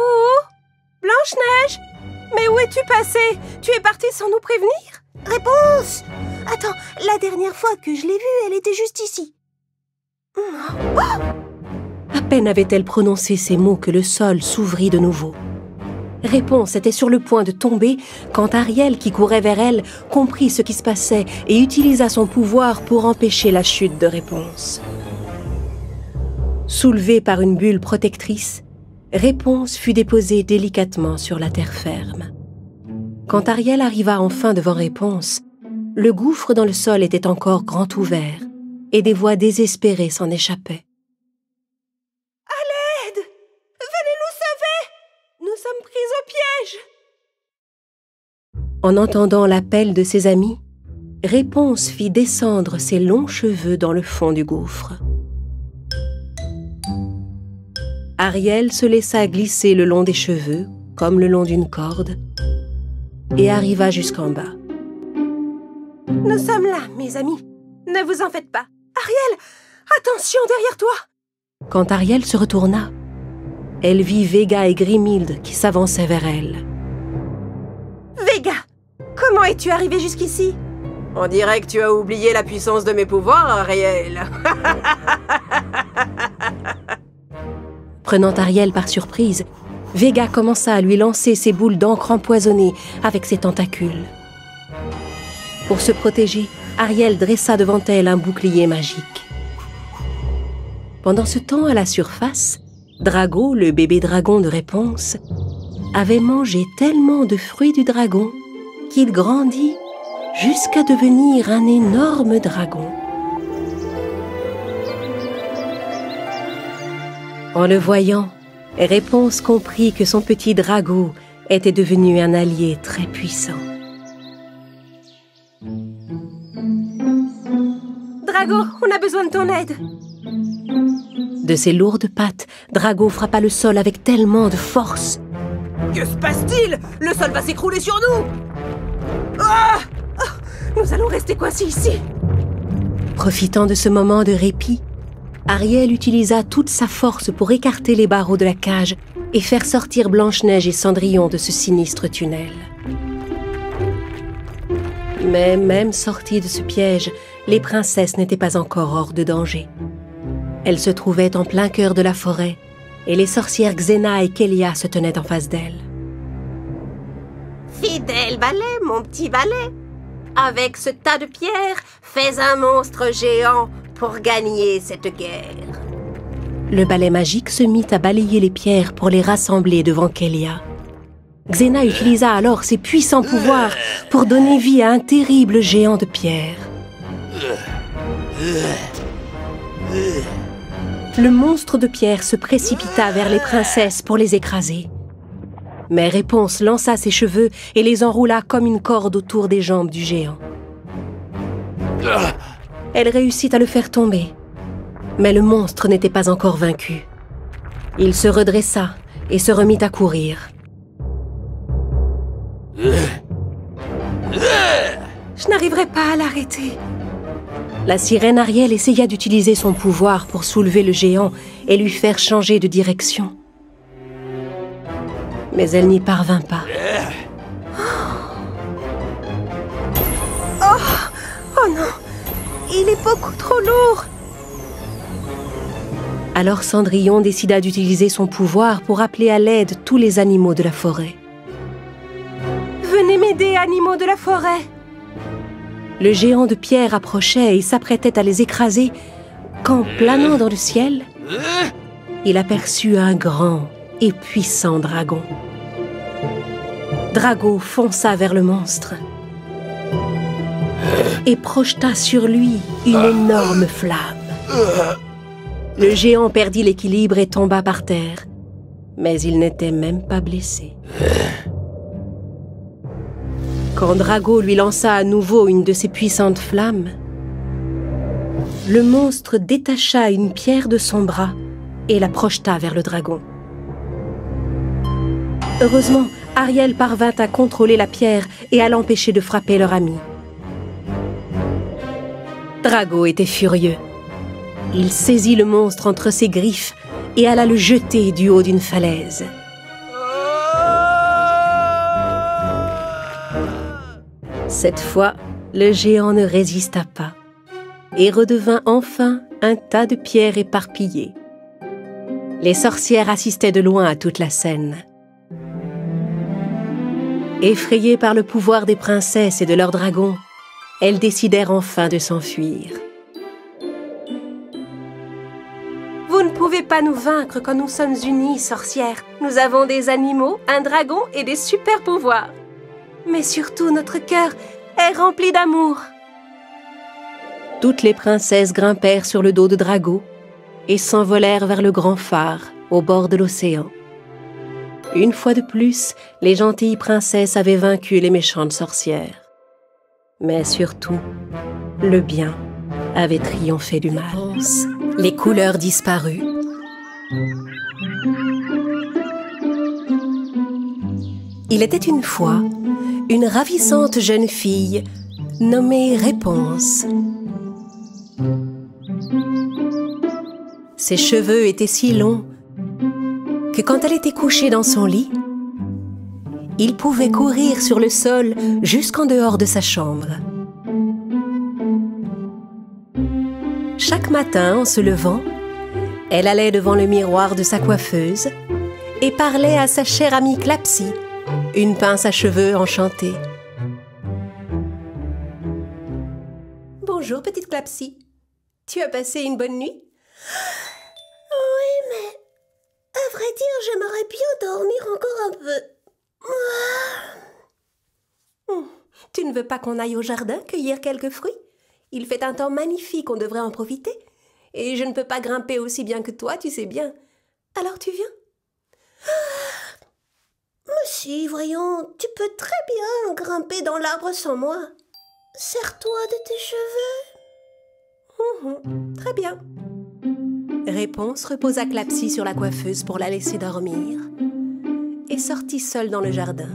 Oh, Blanche-Neige ! Mais où es-tu passé? Tu es partie sans nous prévenir? » Réponse! Attends, la dernière fois que je l'ai vue, elle était juste ici. Oh! À peine avait-elle prononcé ces mots que le sol s'ouvrit de nouveau. Réponse était sur le point de tomber quand Ariel, qui courait vers elle, comprit ce qui se passait et utilisa son pouvoir pour empêcher la chute de Réponse. Soulevée par une bulle protectrice, Réponse fut déposée délicatement sur la terre ferme. Quand Ariel arriva enfin devant Réponse, le gouffre dans le sol était encore grand ouvert et des voix désespérées s'en échappaient. « À l'aide! Venez nous sauver! Nous sommes prises au piège !» En entendant l'appel de ses amis, Réponse fit descendre ses longs cheveux dans le fond du gouffre. Ariel se laissa glisser le long des cheveux, comme le long d'une corde, et arriva jusqu'en bas. « Nous sommes là, mes amis. Ne vous en faites pas. Ariel, attention derrière toi !» Quand Ariel se retourna, elle vit Vega et Grimhilde qui s'avançaient vers elle. « Vega, comment es-tu arrivée jusqu'ici ?»« On dirait que tu as oublié la puissance de mes pouvoirs, Ariel. » Prenant Ariel par surprise, Vega commença à lui lancer ses boules d'encre empoisonnées avec ses tentacules. Pour se protéger, Ariel dressa devant elle un bouclier magique. Pendant ce temps, à la surface, Drago, le bébé dragon de Réponse, avait mangé tellement de fruits du dragon qu'il grandit jusqu'à devenir un énorme dragon. En le voyant, Réponse comprit que son petit Drago était devenu un allié très puissant. Drago, on a besoin de ton aide. De ses lourdes pattes, Drago frappa le sol avec tellement de force. Que se passe-t-il? Le sol va s'écrouler sur nous! Ah! Oh, nous allons rester coincés ici. Profitant de ce moment de répit, Ariel utilisa toute sa force pour écarter les barreaux de la cage et faire sortir Blanche-Neige et Cendrillon de ce sinistre tunnel. Mais même sorties de ce piège, les princesses n'étaient pas encore hors de danger. Elles se trouvaient en plein cœur de la forêt, et les sorcières Xena et Kelia se tenaient en face d'elle. Fidèle valet, mon petit valet, avec ce tas de pierres, fais un monstre géant pour gagner cette guerre. Le balai magique se mit à balayer les pierres pour les rassembler devant Kelia. Xena utilisa alors ses puissants pouvoirs pour donner vie à un terrible géant de pierre. Le monstre de pierre se précipita vers les princesses pour les écraser. Mais Raiponce lança ses cheveux et les enroula comme une corde autour des jambes du géant. Elle réussit à le faire tomber. Mais le monstre n'était pas encore vaincu. Il se redressa et se remit à courir. Je n'arriverai pas à l'arrêter. La sirène Ariel essaya d'utiliser son pouvoir pour soulever le géant et lui faire changer de direction. Mais elle n'y parvint pas. Oh non, il est beaucoup trop lourd. Alors Cendrillon décida d'utiliser son pouvoir pour appeler à l'aide tous les animaux de la forêt. Venez m'aider, animaux de la forêt! Le géant de pierre approchait et s'apprêtait à les écraser, quand, planant dans le ciel, il aperçut un grand et puissant dragon. Drago fonça vers le monstre et projeta sur lui une énorme flamme. Le géant perdit l'équilibre et tomba par terre, mais il n'était même pas blessé. Quand Drago lui lança à nouveau une de ses puissantes flammes, le monstre détacha une pierre de son bras et la projeta vers le dragon. Heureusement, Ariel parvint à contrôler la pierre et à l'empêcher de frapper leur ami. Drago était furieux. Il saisit le monstre entre ses griffes et alla le jeter du haut d'une falaise. Cette fois, le géant ne résista pas et redevint enfin un tas de pierres éparpillées. Les sorcières assistaient de loin à toute la scène. Effrayées par le pouvoir des princesses et de leurs dragons, elles décidèrent enfin de s'enfuir. Vous ne pouvez pas nous vaincre quand nous sommes unis, sorcières. Nous avons des animaux, un dragon et des super pouvoirs. Mais surtout, notre cœur est rempli d'amour. Toutes les princesses grimpèrent sur le dos de Drago et s'envolèrent vers le grand phare au bord de l'océan. Une fois de plus, les gentilles princesses avaient vaincu les méchantes sorcières. Mais surtout, le bien avait triomphé du mal. Les couleurs disparues. Il était une fois une ravissante jeune fille nommée Raiponce. Ses cheveux étaient si longs que quand elle était couchée dans son lit, ils pouvaient courir sur le sol jusqu'en dehors de sa chambre. Chaque matin, en se levant, elle allait devant le miroir de sa coiffeuse et parlait à sa chère amie Clapsy, une pince à cheveux enchantée. « Bonjour, petite Clapsy. Tu as passé une bonne nuit ?»« Oui, mais à vrai dire, j'aimerais bien dormir encore un peu. »« Tu ne veux pas qu'on aille au jardin cueillir quelques fruits ? Il fait un temps magnifique, on devrait en profiter. Et je ne peux pas grimper aussi bien que toi, tu sais bien. Alors tu viens ? » ?»« Mais si, voyons, tu peux très bien grimper dans l'arbre sans moi. Serre-toi de tes cheveux. » Très bien. » Raiponce reposa Clapsy sur la coiffeuse pour la laisser dormir et sortit seule dans le jardin.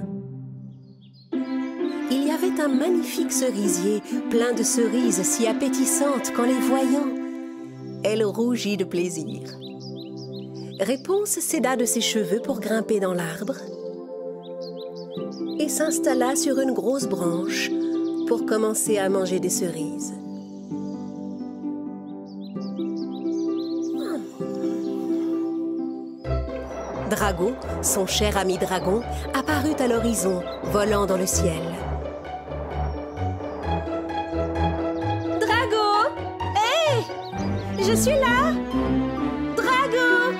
Il y avait un magnifique cerisier, plein de cerises si appétissantes qu'en les voyant, elle rougit de plaisir. Raiponce céda de ses cheveux pour grimper dans l'arbre et s'installa sur une grosse branche pour commencer à manger des cerises. Drago, son cher ami dragon, apparut à l'horizon, volant dans le ciel. Drago! Hé! Je suis là! Drago!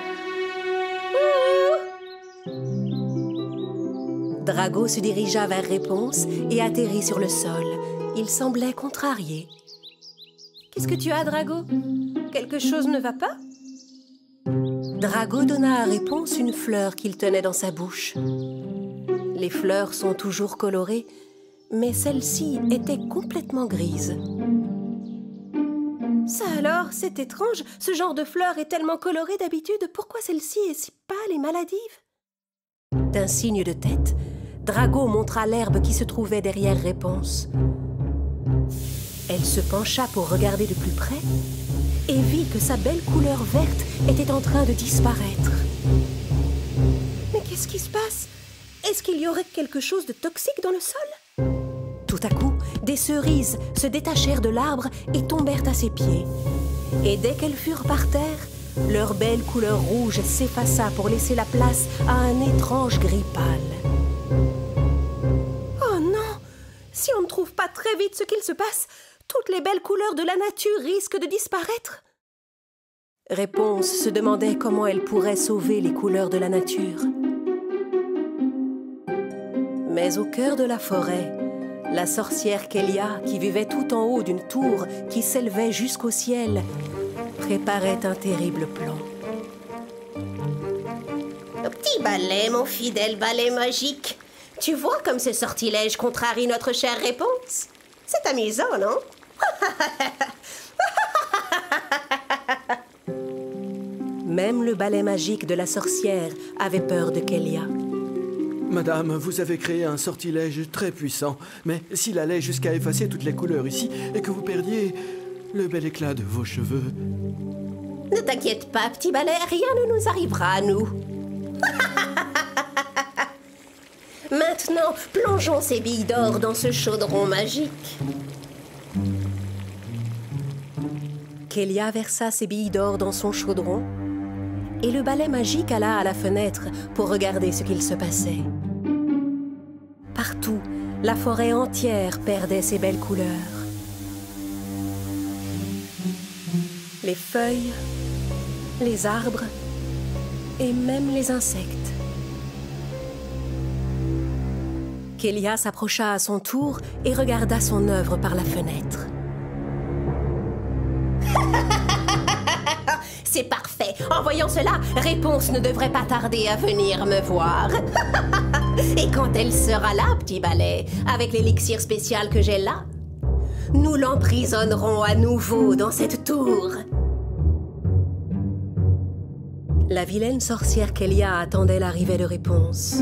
Ouh! Drago se dirigea vers Raiponce et atterrit sur le sol. Il semblait contrarié. Qu'est-ce que tu as, Drago? Quelque chose ne va pas? Drago donna à Raiponce une fleur qu'il tenait dans sa bouche. Les fleurs sont toujours colorées, mais celle-ci était complètement grise. Ça alors, c'est étrange. Ce genre de fleur est tellement colorée d'habitude. Pourquoi celle-ci est si pâle et maladive? D'un signe de tête, Drago montra l'herbe qui se trouvait derrière Raiponce. Elle se pencha pour regarder de plus près et vit que sa belle couleur verte était en train de disparaître. Mais qu'est-ce qui se passe? Est-ce qu'il y aurait quelque chose de toxique dans le sol? Tout à coup, des cerises se détachèrent de l'arbre et tombèrent à ses pieds. Et dès qu'elles furent par terre, leur belle couleur rouge s'effaça pour laisser la place à un étrange gris pâle. Oh non! Si on ne trouve pas très vite ce qu'il se passe, toutes les belles couleurs de la nature risquent de disparaître. Raiponce se demandait comment elle pourrait sauver les couleurs de la nature. Mais au cœur de la forêt, la sorcière Kelia, qui vivait tout en haut d'une tour qui s'élevait jusqu'au ciel, préparait un terrible plan. « Petit balai, mon fidèle balai magique, tu vois comme ce sortilège contrarie notre chère Raiponce? C'est amusant, non ? » Même le balai magique de la sorcière avait peur de Kelia. Madame, vous avez créé un sortilège très puissant, mais s'il allait jusqu'à effacer toutes les couleurs ici et que vous perdiez le bel éclat de vos cheveux... Ne t'inquiète pas, petit balai, rien ne nous arrivera à nous. Maintenant, plongeons ces billes d'or dans ce chaudron magique. Kelia versa ses billes d'or dans son chaudron et le balai magique alla à la fenêtre pour regarder ce qu'il se passait. Partout, la forêt entière perdait ses belles couleurs. Les feuilles, les arbres et même les insectes. Kelia s'approcha à son tour et regarda son œuvre par la fenêtre. C'est parfait. En voyant cela, Raiponce ne devrait pas tarder à venir me voir. Et quand elle sera là, petit balai, avec l'élixir spécial que j'ai là, nous l'emprisonnerons à nouveau dans cette tour. La vilaine sorcière Kelia attendait l'arrivée de Raiponce.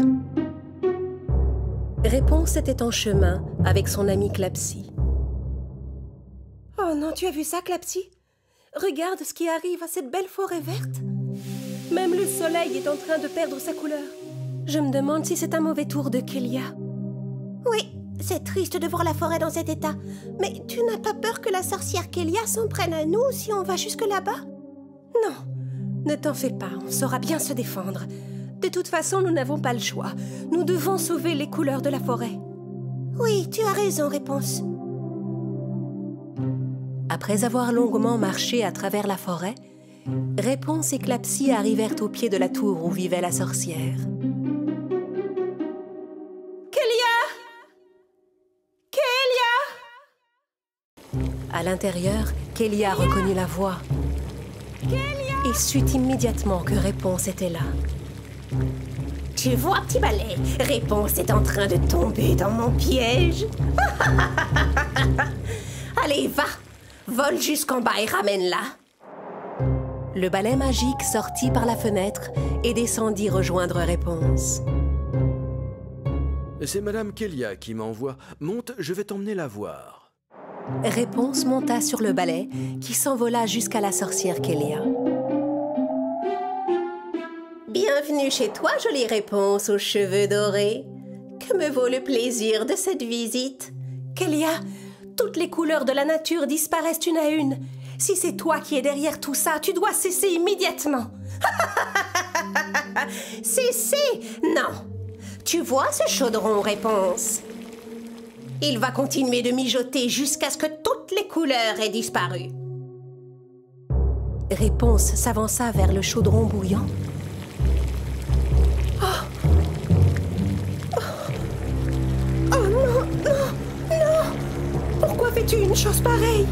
Raiponce était en chemin avec son ami Clapsy. Oh non, tu as vu ça, Clapsy? Regarde ce qui arrive à cette belle forêt verte. Même le soleil est en train de perdre sa couleur. Je me demande si c'est un mauvais tour de Kelia. Oui, c'est triste de voir la forêt dans cet état. Mais tu n'as pas peur que la sorcière Kelia s'en prenne à nous si on va jusque là-bas? Non, ne t'en fais pas, on saura bien se défendre. De toute façon, nous n'avons pas le choix. Nous devons sauver les couleurs de la forêt. Oui, tu as raison, Raiponce. Après avoir longuement marché à travers la forêt, Raiponce et Clapsy arrivèrent au pied de la tour où vivait la sorcière. Kelia! Kelia! À l'intérieur, Kelia reconnut la voix. Kelia! Et sut immédiatement que Raiponce était là. Tu vois, petit balai, Raiponce est en train de tomber dans mon piège. Allez, va! Vole jusqu'en bas et ramène-la. Le balai magique sortit par la fenêtre et descendit rejoindre Raiponce. C'est Madame Kelia qui m'envoie. Monte, je vais t'emmener la voir. Raiponce monta sur le balai qui s'envola jusqu'à la sorcière Kelia. Bienvenue chez toi, jolie Raiponce aux cheveux dorés. Que me vaut le plaisir de cette visite? Kelia, toutes les couleurs de la nature disparaissent une à une. Si c'est toi qui es derrière tout ça, tu dois cesser immédiatement. Non. Tu vois ce chaudron, Raiponce? Il va continuer de mijoter jusqu'à ce que toutes les couleurs aient disparu. Raiponce s'avança vers le chaudron bouillant. Oh non, non, non! Pourquoi fais-tu une chose pareille?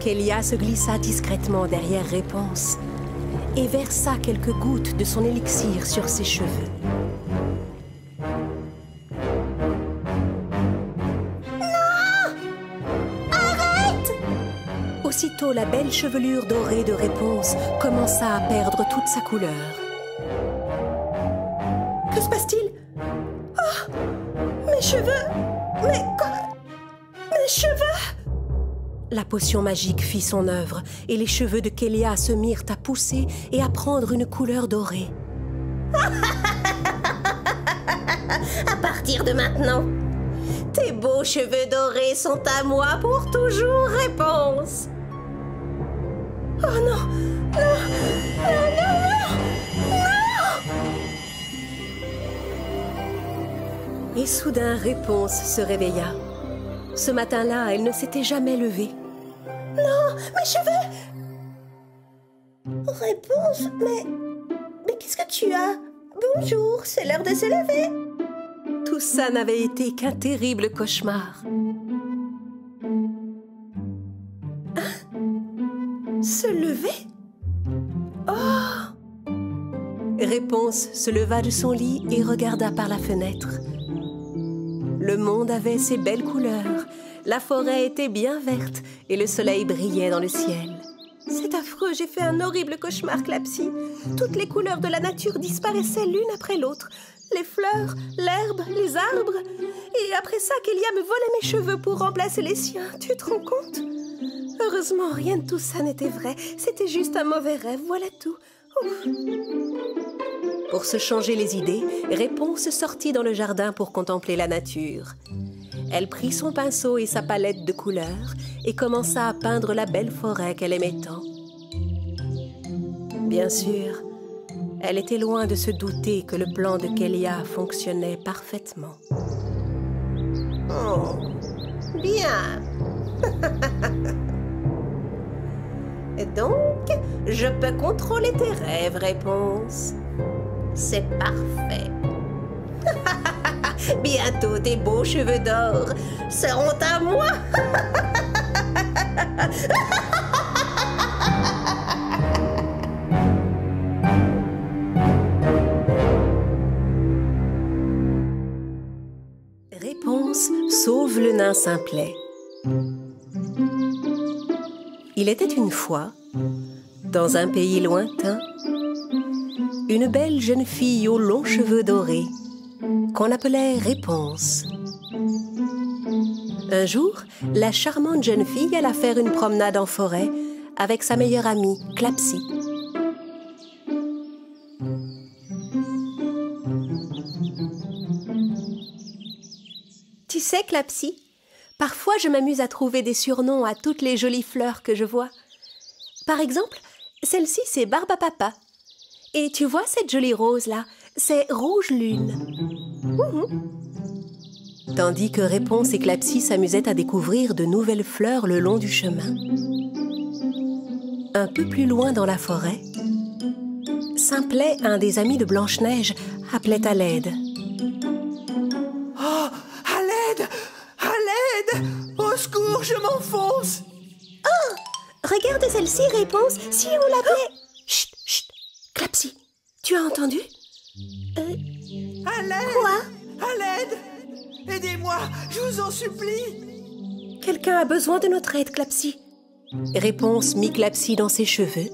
Kelia se glissa discrètement derrière Raiponce et versa quelques gouttes de son élixir sur ses cheveux. Non! Arrête! Aussitôt, la belle chevelure dorée de Raiponce commença à perdre toute sa couleur. Que se passe-t-il? Oh! Mes cheveux! Mais quoi? Mes cheveux! La potion magique fit son œuvre et les cheveux de Kelia se mirent à pousser et à prendre une couleur dorée. À partir de maintenant, tes beaux cheveux dorés sont à moi pour toujours, Raiponce. Oh non, non, non, non, non, non! Et soudain, Raiponce se réveilla. Ce matin-là, elle ne s'était jamais levée. Non, mes cheveux! Raiponce, mais qu'est-ce que tu as? Bonjour, c'est l'heure de se lever. Tout ça n'avait été qu'un terrible cauchemar. Se lever? Oh! Raiponce se leva de son lit et regarda par la fenêtre. Le monde avait ses belles couleurs. La forêt était bien verte et le soleil brillait dans le ciel. C'est affreux, j'ai fait un horrible cauchemar, Clapsy. Toutes les couleurs de la nature disparaissaient l'une après l'autre. Les fleurs, l'herbe, les arbres. Et après ça, Kelia me volait mes cheveux pour remplacer les siens. Tu te rends compte? Heureusement, rien de tout ça n'était vrai. C'était juste un mauvais rêve, voilà tout. Ouf. Pour se changer les idées, Raiponce sortit dans le jardin pour contempler la nature. Elle prit son pinceau et sa palette de couleurs et commença à peindre la belle forêt qu'elle aimait tant. Bien sûr, elle était loin de se douter que le plan de Kelia fonctionnait parfaitement. Oh, bien. Donc, je peux contrôler tes rêves, Raiponce. C'est parfait. Bientôt, tes beaux cheveux d'or seront à moi. Raiponce sauve le nain Simplet. Il était une fois, dans un pays lointain, une belle jeune fille aux longs cheveux dorés, qu'on appelait Raiponce. Un jour, la charmante jeune fille alla faire une promenade en forêt avec sa meilleure amie, Clapsy. Tu sais, Clapsy, parfois je m'amuse à trouver des surnoms à toutes les jolies fleurs que je vois. Par exemple, celle-ci, c'est Barbe à Papa. Et tu vois cette jolie rose-là, c'est Rouge Lune. Tandis que Raiponce et Clapsy s'amusaient à découvrir de nouvelles fleurs le long du chemin. Un peu plus loin dans la forêt, Simplet, un des amis de Blanche-Neige, appelait à l'aide. « Oh, à l'aide! À l'aide! Au secours, je m'enfonce !»« Oh, regarde celle-ci, Raiponce, si on l'appelait... » Clapsy, tu as entendu? À l'aide! Quoi? À l'aide! Aidez-moi, je vous en supplie! Quelqu'un a besoin de notre aide, Clapsy. Raiponce mit Clapsy dans ses cheveux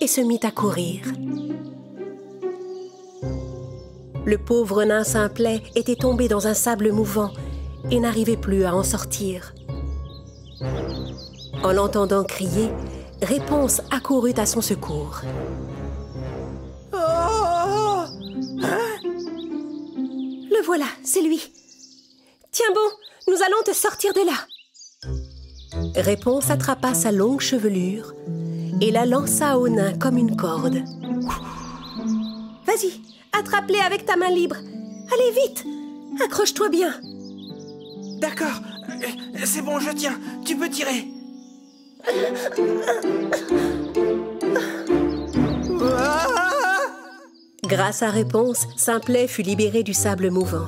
et se mit à courir. Le pauvre nain Simplet était tombé dans un sable mouvant et n'arrivait plus à en sortir. En l'entendant crier, Raiponce accourut à son secours. Le voilà, c'est lui. Tiens bon, nous allons te sortir de là. Raiponce attrapa sa longue chevelure et la lança au nain comme une corde. « Vas-y, attrape-les avec ta main libre. Allez, vite! Accroche-toi bien. » »« D'accord, c'est bon, je tiens. Tu peux tirer. » Grâce à Raiponce, Simplet fut libéré du sable mouvant.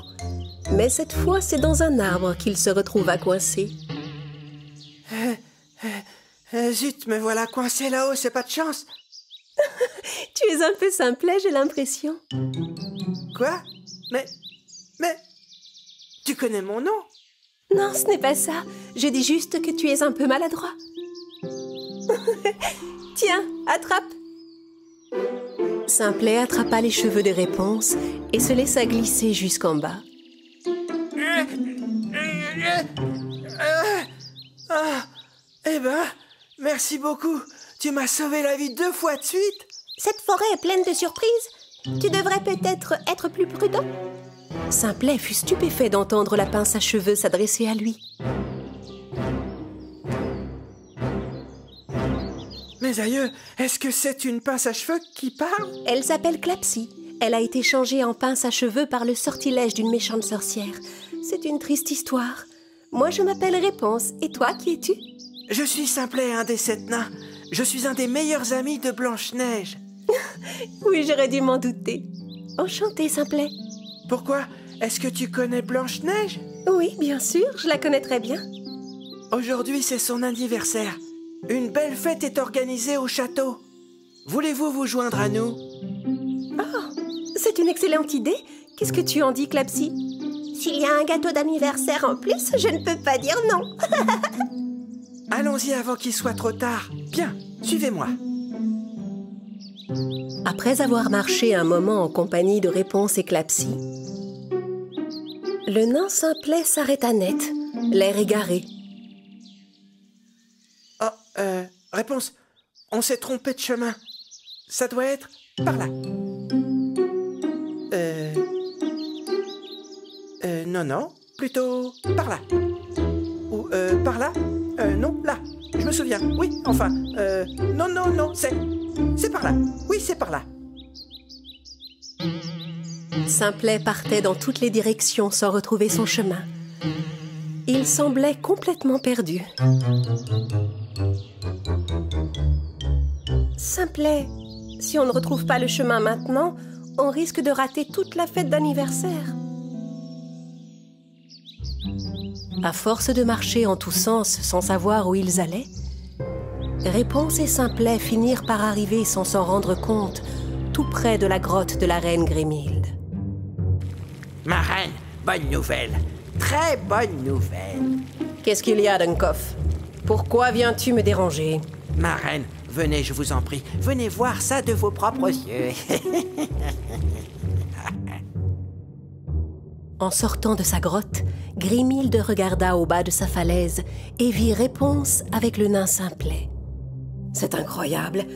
Mais cette fois, c'est dans un arbre qu'il se retrouva coincé. Zut, me voilà coincé là-haut, c'est pas de chance. Tu es un peu Simplet, j'ai l'impression. Quoi? Mais... Tu connais mon nom? Non, ce n'est pas ça. Je dis juste que tu es un peu maladroit. Tiens, attrape. Simplet attrapa les cheveux de Raiponce et se laissa glisser jusqu'en bas. Eh ben, merci beaucoup. Tu m'as sauvé la vie 2 fois de suite. Cette forêt est pleine de surprises. Tu devrais peut-être être plus prudent. Simplet fut stupéfait d'entendre la pince à cheveux s'adresser à lui. Mes aïeux, est-ce que c'est une pince à cheveux qui parle? Elle s'appelle Clapsy. Elle a été changée en pince à cheveux par le sortilège d'une méchante sorcière. C'est une triste histoire. Moi, je m'appelle Raiponce. Et toi, qui es-tu? Je suis Simplet, un des 7 nains. Je suis un des meilleurs amis de Blanche-Neige. Oui, j'aurais dû m'en douter. Enchantée, Simplet. Pourquoi? Est-ce que tu connais Blanche-Neige? Oui, bien sûr, je la connais très bien. Aujourd'hui, c'est son anniversaire. Une belle fête est organisée au château. Voulez-vous vous joindre à nous? Oh, c'est une excellente idée. Qu'est-ce que tu en dis, Clapsy? S'il y a un gâteau d'anniversaire en plus, je ne peux pas dire non. Allons-y avant qu'il soit trop tard. Bien, suivez-moi. Après avoir marché un moment en compagnie de Raiponce et Clapsy, le nain Simplet s'arrêta net, l'air égaré. « Oh, Raiponce, on s'est trompé de chemin. Ça doit être par là. »« Non, non, plutôt par là. » »« Ou par là? Non, là. Je me souviens. Oui, enfin, non, non, non, c'est par là. Oui, c'est par là. » Simplet partait dans toutes les directions sans retrouver son chemin. Il semblait complètement perdu. Simplet, si on ne retrouve pas le chemin maintenant, on risque de rater toute la fête d'anniversaire. À force de marcher en tous sens sans savoir où ils allaient, Raiponce et Simplet finirent par arriver sans s'en rendre compte, tout près de la grotte de la reine Grimhilde. « Ma reine, bonne nouvelle! Très bonne nouvelle. » Qu'est-ce qu'il y a, Dunkhoff? Pourquoi viens-tu me déranger? Ma reine, venez, je vous en prie. Venez voir ça de vos propres yeux. En sortant de sa grotte, Grimhilde regarda au bas de sa falaise et vit Raiponce avec le nain Simplet. « C'est incroyable.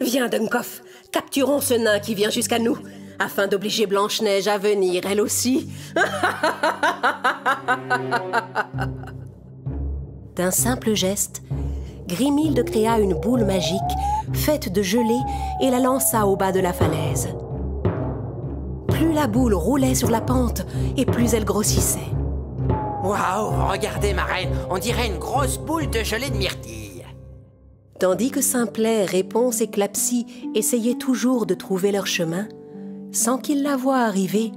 Viens, Dunkhoff, capturons ce nain qui vient jusqu'à nous. » Afin d'obliger Blanche-Neige à venir, elle aussi. D'un simple geste, Grimhilde créa une boule magique, faite de gelée, et la lança au bas de la falaise. Plus la boule roulait sur la pente, et plus elle grossissait. Waouh, regardez, ma reine, on dirait une grosse boule de gelée de myrtille. Tandis que Simplet, Raiponce et Clapsy essayaient toujours de trouver leur chemin, sans qu'il la voie arriver,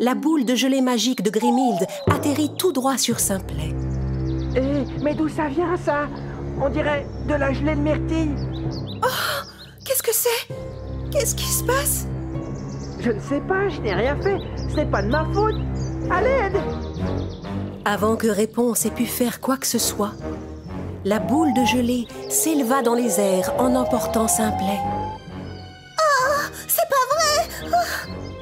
la boule de gelée magique de Grimhilde atterrit tout droit sur Simplet. « Hé, mais d'où ça vient, ça? On dirait de la gelée de myrtille. »« Oh, qu'est-ce que c'est? Qu'est-ce qui se passe ?»« Je ne sais pas, je n'ai rien fait. Ce n'est pas de ma faute. À l'aide !» Avant que Raiponce ait pu faire quoi que ce soit, la boule de gelée s'éleva dans les airs en emportant Simplet.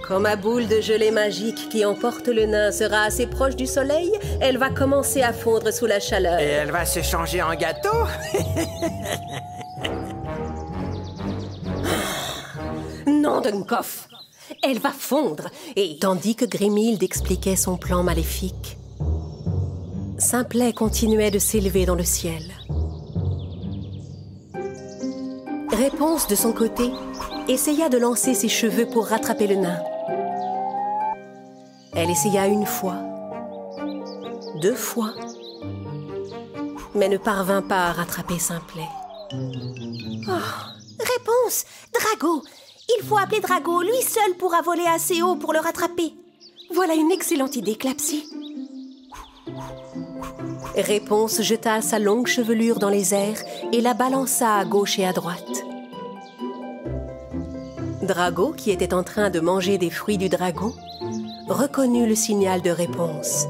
Quand ma boule de gelée magique qui emporte le nain sera assez proche du soleil, elle va commencer à fondre sous la chaleur. Et elle va se changer en gâteau. Non, Dunkhoff, elle va fondre. Et tandis que Grimhilde expliquait son plan maléfique, Simplet continuait de s'élever dans le ciel. Raiponce, de son côté, essaya de lancer ses cheveux pour rattraper le nain. Elle essaya une fois, deux fois, mais ne parvint pas à rattraper Simplet. Oh, Raiponce, Drago! Il faut appeler Drago, lui seul pourra voler assez haut pour le rattraper. Voilà une excellente idée, Clapsy. Raiponce jeta sa longue chevelure dans les airs et la balança à gauche et à droite. Drago, qui était en train de manger des fruits du dragon, reconnut le signal de Raiponce.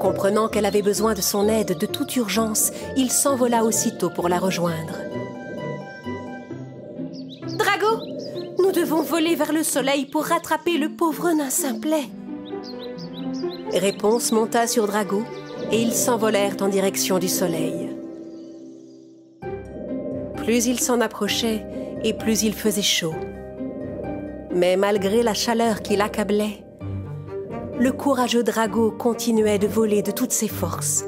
Comprenant qu'elle avait besoin de son aide de toute urgence, il s'envola aussitôt pour la rejoindre. « Drago, nous devons voler vers le soleil pour rattraper le pauvre nain Simplet. » Raiponce monta sur Drago et ils s'envolèrent en direction du soleil. Plus ils s'en approchaient et plus il faisait chaud. Mais malgré la chaleur qui l'accablait, le courageux Drago continuait de voler de toutes ses forces.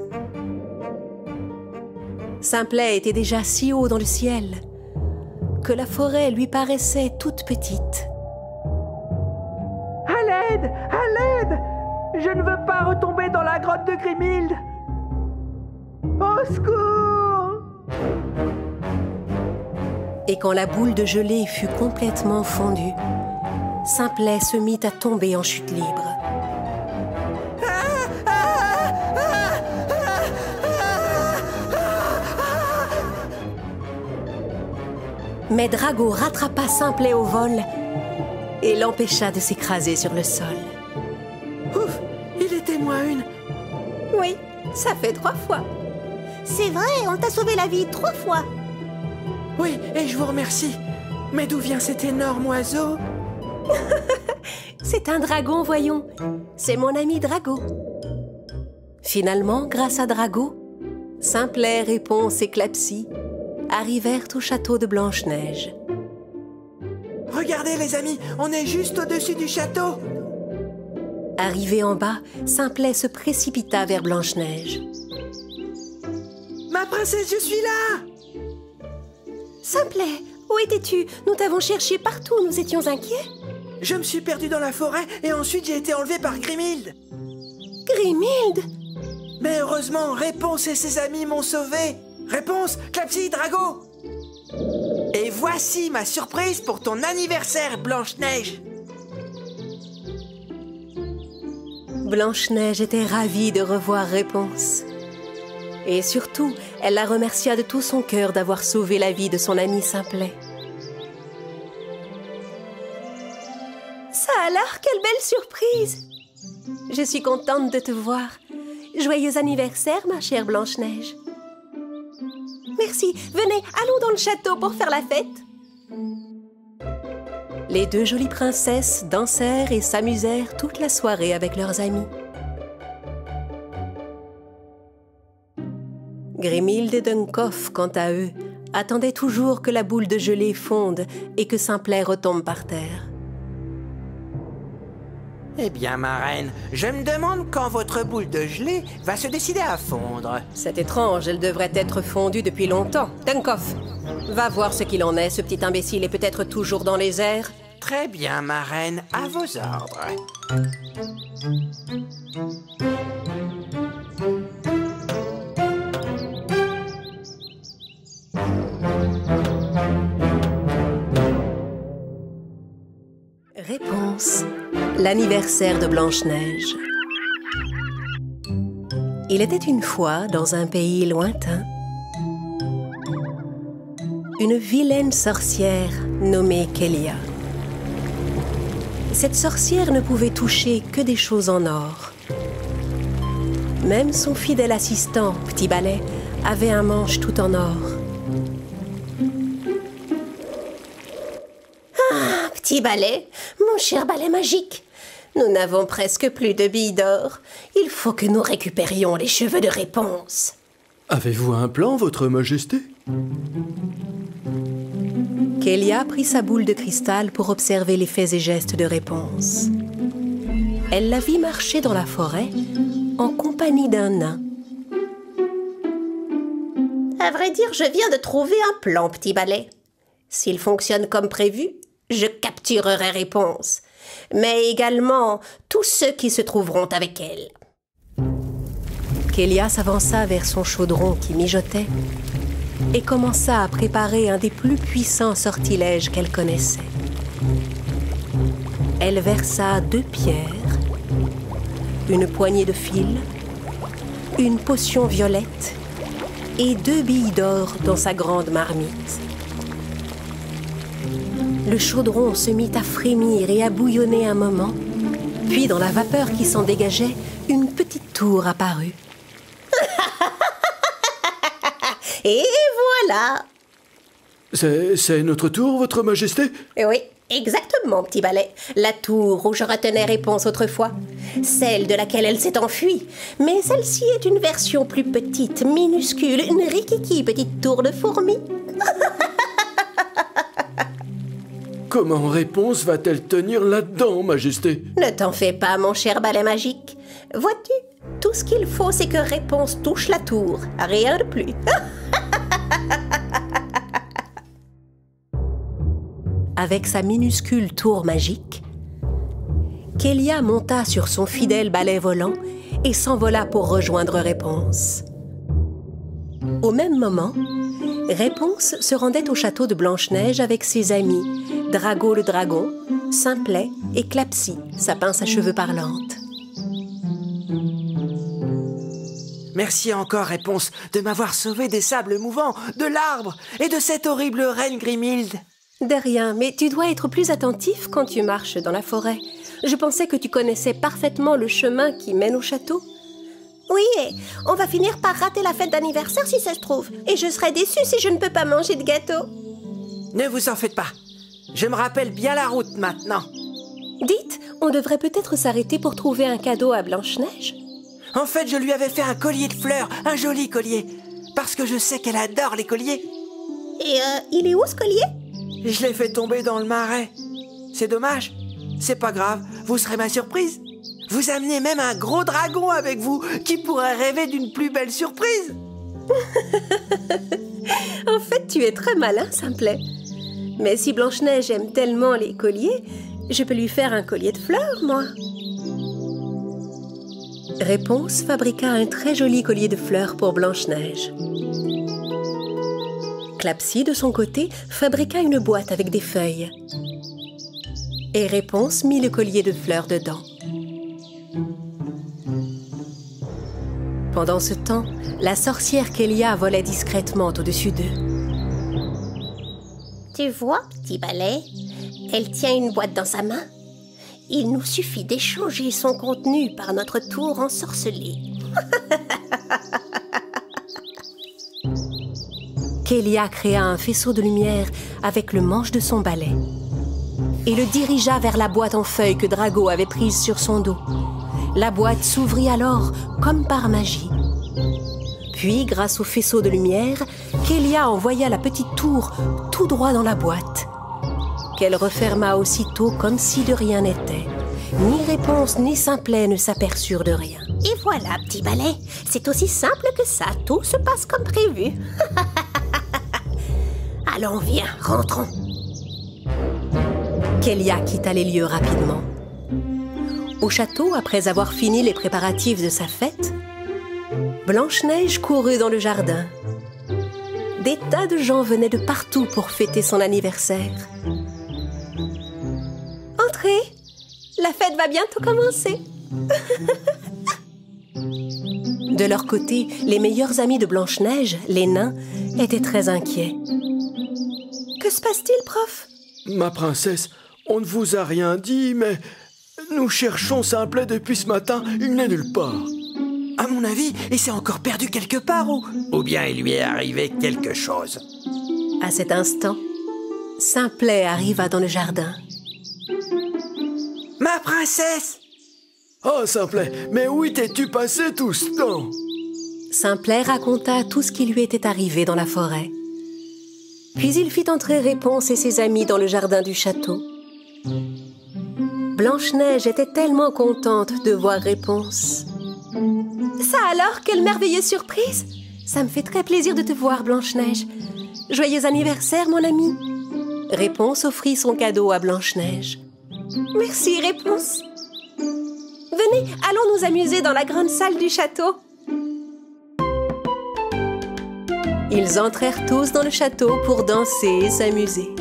Simplet était déjà si haut dans le ciel que la forêt lui paraissait toute petite. « À l'aide! À l'aide! Je ne veux pas retomber dans la grotte de Grimhilde! Au secours !» Et quand la boule de gelée fut complètement fondue, Simplet se mit à tomber en chute libre. Mais Drago rattrapa Simplet au vol et l'empêcha de s'écraser sur le sol. Ouf, il était moins une. Oui, ça fait 3 fois. C'est vrai, on t'a sauvé la vie 3 fois. Oui, et je vous remercie. Mais d'où vient cet énorme oiseau? C'est un dragon, voyons. C'est mon ami Drago. Finalement, grâce à Drago, Simplet, Raiponce et Clapsy arrivèrent au château de Blanche-Neige. Regardez, les amis, on est juste au-dessus du château. Arrivé en bas, Simplet se précipita vers Blanche-Neige. Ma princesse, je suis là! Simplet, où étais-tu? Nous t'avons cherché partout, nous étions inquiets. Je me suis perdue dans la forêt et ensuite j'ai été enlevée par Grimhilde. Grimhilde? Mais heureusement, Raiponce et ses amis m'ont sauvée. Raiponce, Clapsy, Drago! Et voici ma surprise pour ton anniversaire, Blanche-Neige! Blanche-Neige était ravie de revoir Raiponce. Et surtout, elle la remercia de tout son cœur d'avoir sauvé la vie de son ami Simplet. Ça alors, quelle belle surprise! Je suis contente de te voir. Joyeux anniversaire, ma chère Blanche-Neige. Merci, venez, allons dans le château pour faire la fête. Les 2 jolies princesses dansèrent et s'amusèrent toute la soirée avec leurs amis. Grimhilde et Dunkhoff, quant à eux, attendaient toujours que la boule de gelée fonde et que Simplet retombe par terre. Eh bien, ma reine, je me demande quand votre boule de gelée va se décider à fondre. C'est étrange, elle devrait être fondue depuis longtemps. Dunkhoff, va voir ce qu'il en est, ce petit imbécile est peut-être toujours dans les airs. Très bien, ma reine, à vos ordres. Raiponce, l'anniversaire de Blanche-Neige. Il était une fois, dans un pays lointain, une vilaine sorcière nommée Kelia. Cette sorcière ne pouvait toucher que des choses en or. Même son fidèle assistant, Petit Balai, avait un manche tout en or. Ah, Petit Balai, mon cher balai magique! Nous n'avons presque plus de billes d'or. Il faut que nous récupérions les cheveux de Raiponce. Avez-vous un plan, votre majesté? Kelia prit sa boule de cristal pour observer les faits et gestes de Raiponce. Elle la vit marcher dans la forêt en compagnie d'un nain. À vrai dire, je viens de trouver un plan, petit balai. S'il fonctionne comme prévu, je capturerai Raiponce, mais également tous ceux qui se trouveront avec elle. » Kelia s'avança vers son chaudron qui mijotait et commença à préparer un des plus puissants sortilèges qu'elle connaissait. Elle versa 2 pierres, une poignée de fil, une potion violette et 2 billes d'or dans sa grande marmite. Le chaudron se mit à frémir et à bouillonner un moment, puis dans la vapeur qui s'en dégageait, une petite tour apparut. « Et voilà !»« C'est notre tour, votre majesté ?»« Oui, exactement, petit balai. La tour où je retenais Raiponce autrefois. Celle de laquelle elle s'est enfuie. Mais celle-ci est une version plus petite, minuscule, une rikiki petite tour de fourmi. » Comment Raiponce va-t-elle tenir là-dedans, majesté ? Ne t'en fais pas, mon cher balai magique. Vois-tu, tout ce qu'il faut, c'est que Raiponce touche la tour. Rien de plus. Avec sa minuscule tour magique, Kelia monta sur son fidèle balai volant et s'envola pour rejoindre Raiponce. Au même moment, Raiponce se rendait au château de Blanche-Neige avec ses amis, Drago le dragon, Simplet et Clapsy, sa pince à cheveux parlante. Merci encore, Raiponce, de m'avoir sauvé des sables mouvants, de l'arbre et de cette horrible reine Grimhilde. De rien, mais tu dois être plus attentif quand tu marches dans la forêt. Je pensais que tu connaissais parfaitement le chemin qui mène au château. Oui, et on va finir par rater la fête d'anniversaire si ça se trouve. Et je serai déçue si je ne peux pas manger de gâteau. Ne vous en faites pas. Je me rappelle bien la route maintenant. Dites, on devrait peut-être s'arrêter pour trouver un cadeau à Blanche-Neige. En fait, je lui avais fait un collier de fleurs, un joli collier, parce que je sais qu'elle adore les colliers. Et il est où ce collier? Je l'ai fait tomber dans le marais. C'est dommage. C'est pas grave, vous serez ma surprise. Vous amenez même un gros dragon avec vous qui pourrait rêver d'une plus belle surprise. En fait, tu es très malin, Simplet. Mais si Blanche-Neige aime tellement les colliers, je peux lui faire un collier de fleurs, moi. Raiponce fabriqua un très joli collier de fleurs pour Blanche-Neige. Clapsy, de son côté, fabriqua une boîte avec des feuilles. Et Raiponce mit le collier de fleurs dedans. Pendant ce temps, la sorcière Kelia volait discrètement au-dessus d'eux. Tu vois, petit balai, elle tient une boîte dans sa main. Il nous suffit d'échanger son contenu par notre tour ensorcelé. Kelia créa un faisceau de lumière avec le manche de son balai et le dirigea vers la boîte en feuilles que Drago avait prise sur son dos. La boîte s'ouvrit alors comme par magie. Puis, grâce au faisceau de lumière, Kelia envoya la petite tour tout droit dans la boîte, qu'elle referma aussitôt comme si de rien n'était. Ni Raiponce ni Simplet ne s'aperçurent de rien. Et voilà, petit balai, c'est aussi simple que ça, tout se passe comme prévu. Allons, viens, rentrons. Kelia quitta les lieux rapidement. Au château, après avoir fini les préparatifs de sa fête, Blanche-Neige courut dans le jardin. Des tas de gens venaient de partout pour fêter son anniversaire. Entrez, la fête va bientôt commencer. De leur côté, les meilleurs amis de Blanche-Neige, les nains, étaient très inquiets. Que se passe-t-il, prof? Ma princesse, on ne vous a rien dit, mais nous cherchons Simplet depuis ce matin, il n'est nulle part. À mon avis, il s'est encore perdu quelque part ou bien il lui est arrivé quelque chose. À cet instant, Simplet arriva dans le jardin. Ma princesse! Oh, Simplet, mais où t'es-tu passé tout ce temps? Simplet raconta tout ce qui lui était arrivé dans la forêt. Puis il fit entrer Raiponce et ses amis dans le jardin du château. Blanche-Neige était tellement contente de voir Raiponce. Ça alors, quelle merveilleuse surprise! Ça me fait très plaisir de te voir, Blanche-Neige. Joyeux anniversaire, mon ami. Réponse offrit son cadeau à Blanche-Neige. Merci, Réponse. Venez, allons nous amuser dans la grande salle du château. Ils entrèrent tous dans le château pour danser et s'amuser.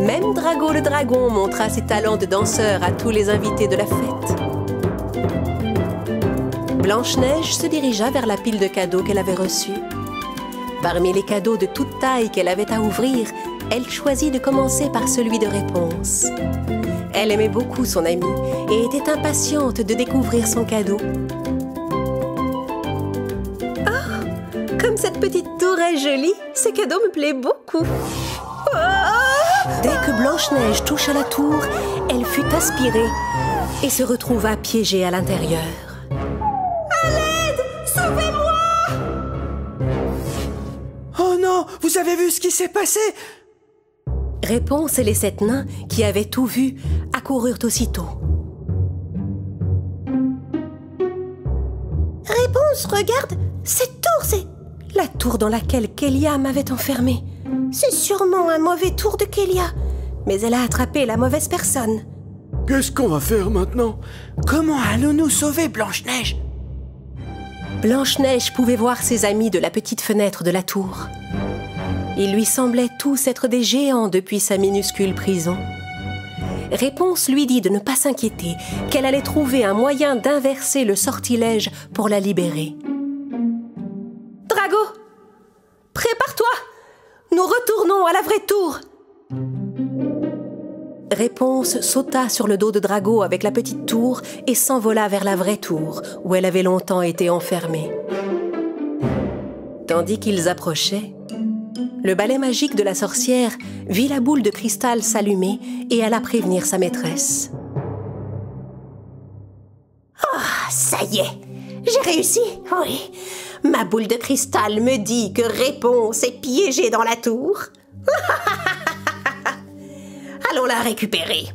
Même Drago le dragon montra ses talents de danseur à tous les invités de la fête. Blanche-Neige se dirigea vers la pile de cadeaux qu'elle avait reçue. Parmi les cadeaux de toute taille qu'elle avait à ouvrir, elle choisit de commencer par celui de Réponse. Elle aimait beaucoup son amie et était impatiente de découvrir son cadeau. Comme cette petite tour est jolie, ce cadeau me plaît beaucoup. Dès que Blanche-Neige toucha la tour, elle fut aspirée et se retrouva piégée à l'intérieur. À l'aide! Sauvez-moi! Oh non! Vous avez vu ce qui s'est passé? Réponse et les 7 nains, qui avaient tout vu, accoururent aussitôt. Réponse, regarde! Cette tour, c'est... la tour dans laquelle Kelia m'avait enfermée. C'est sûrement un mauvais tour de Kelia. Mais elle a attrapé la mauvaise personne. Qu'est-ce qu'on va faire maintenant? Comment allons-nous sauver Blanche-Neige? Blanche-Neige pouvait voir ses amis de la petite fenêtre de la tour. Ils lui semblaient tous être des géants depuis sa minuscule prison. Réponse lui dit de ne pas s'inquiéter, qu'elle allait trouver un moyen d'inverser le sortilège pour la libérer. Drago, prépare-toi! Nous retournons à la vraie tour! Réponse sauta sur le dos de Drago avec la petite tour et s'envola vers la vraie tour, où elle avait longtemps été enfermée. Tandis qu'ils approchaient, le balai magique de la sorcière vit la boule de cristal s'allumer et alla prévenir sa maîtresse. Ah, ça y est! J'ai réussi, oui! Ma boule de cristal me dit que Réponse est piégée dans la tour. Allons la récupérer.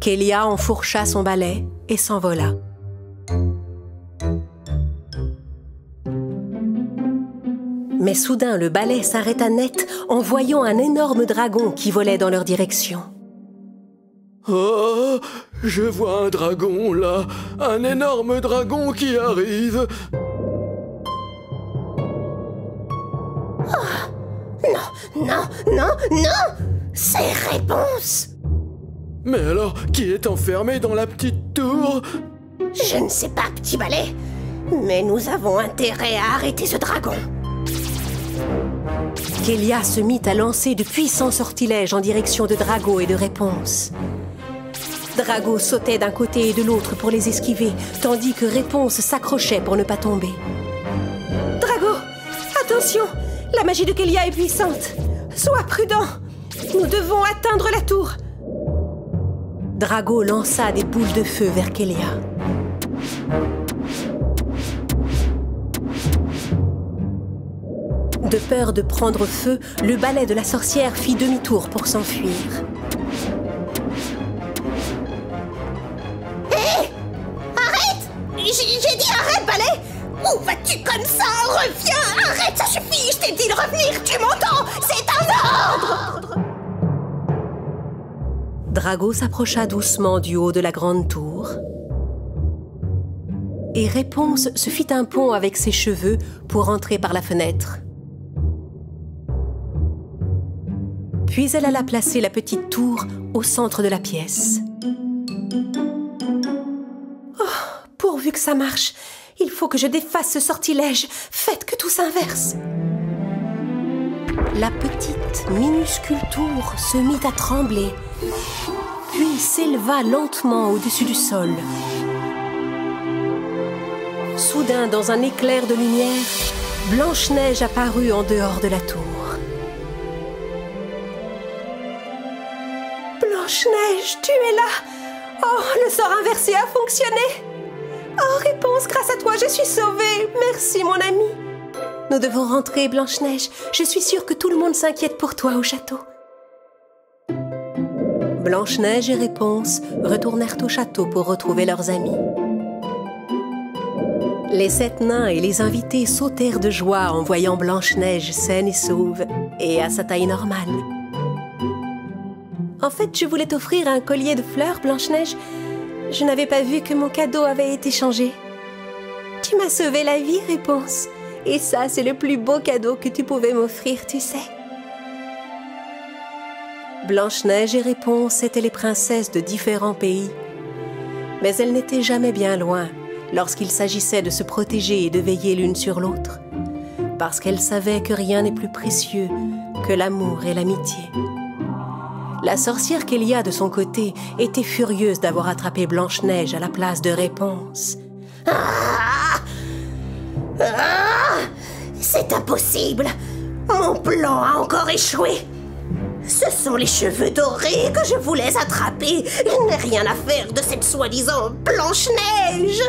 Kelia enfourcha son balai et s'envola. Mais soudain, le balai s'arrêta net en voyant un énorme dragon qui volait dans leur direction. Oh, je vois un dragon là, un énorme dragon qui arrive. Oh, non, non, non, non, c'est Réponse. Mais alors, qui est enfermé dans la petite tour? Je ne sais pas, petit balai, mais nous avons intérêt à arrêter ce dragon. Kelia se mit à lancer de puissants sortilèges en direction de Drago et de Réponse. Drago sautait d'un côté et de l'autre pour les esquiver, tandis que Réponse s'accrochait pour ne pas tomber. Drago, attention! La magie de Kelia est puissante! Sois prudent! Nous devons atteindre la tour! Drago lança des boules de feu vers Kelia. De peur de prendre feu, le balai de la sorcière fit demi-tour pour s'enfuir. J'ai dit arrête, balai! Où vas-tu comme ça? Reviens! Arrête, ça suffit! Je t'ai dit de revenir! Tu m'entends? C'est un ordre! Drago s'approcha doucement du haut de la grande tour. Et Réponse se fit un pont avec ses cheveux pour entrer par la fenêtre. Puis elle alla placer la petite tour au centre de la pièce. Pourvu que ça marche, il faut que je défasse ce sortilège. Faites que tout s'inverse. La petite, minuscule tour se mit à trembler, puis s'éleva lentement au-dessus du sol. Soudain, dans un éclair de lumière, Blanche-Neige apparut en dehors de la tour. Blanche-Neige, tu es là! Oh, le sort inversé a fonctionné! Oh, Réponse, grâce à toi, je suis sauvée. Merci, mon ami. Nous devons rentrer, Blanche-Neige. Je suis sûre que tout le monde s'inquiète pour toi au château. Blanche-Neige et Réponse retournèrent au château pour retrouver leurs amis. Les sept nains et les invités sautèrent de joie en voyant Blanche-Neige saine et sauve, et à sa taille normale. « En fait, je voulais t'offrir un collier de fleurs, Blanche-Neige. Je n'avais pas vu que mon cadeau avait été changé. »« Tu m'as sauvé la vie, Raiponce. Et ça, c'est le plus beau cadeau que tu pouvais m'offrir, tu sais. » Blanche-Neige et Raiponce étaient les princesses de différents pays. Mais elles n'étaient jamais bien loin lorsqu'il s'agissait de se protéger et de veiller l'une sur l'autre, parce qu'elles savaient que rien n'est plus précieux que l'amour et l'amitié. La sorcière Kelia, de son côté, était furieuse d'avoir attrapé Blanche-Neige à la place de Raiponce. « Ah ! Ah ! C'est impossible! Mon plan a encore échoué! Ce sont les cheveux dorés que je voulais attraper! Je n'ai rien à faire de cette soi-disant Blanche-Neige !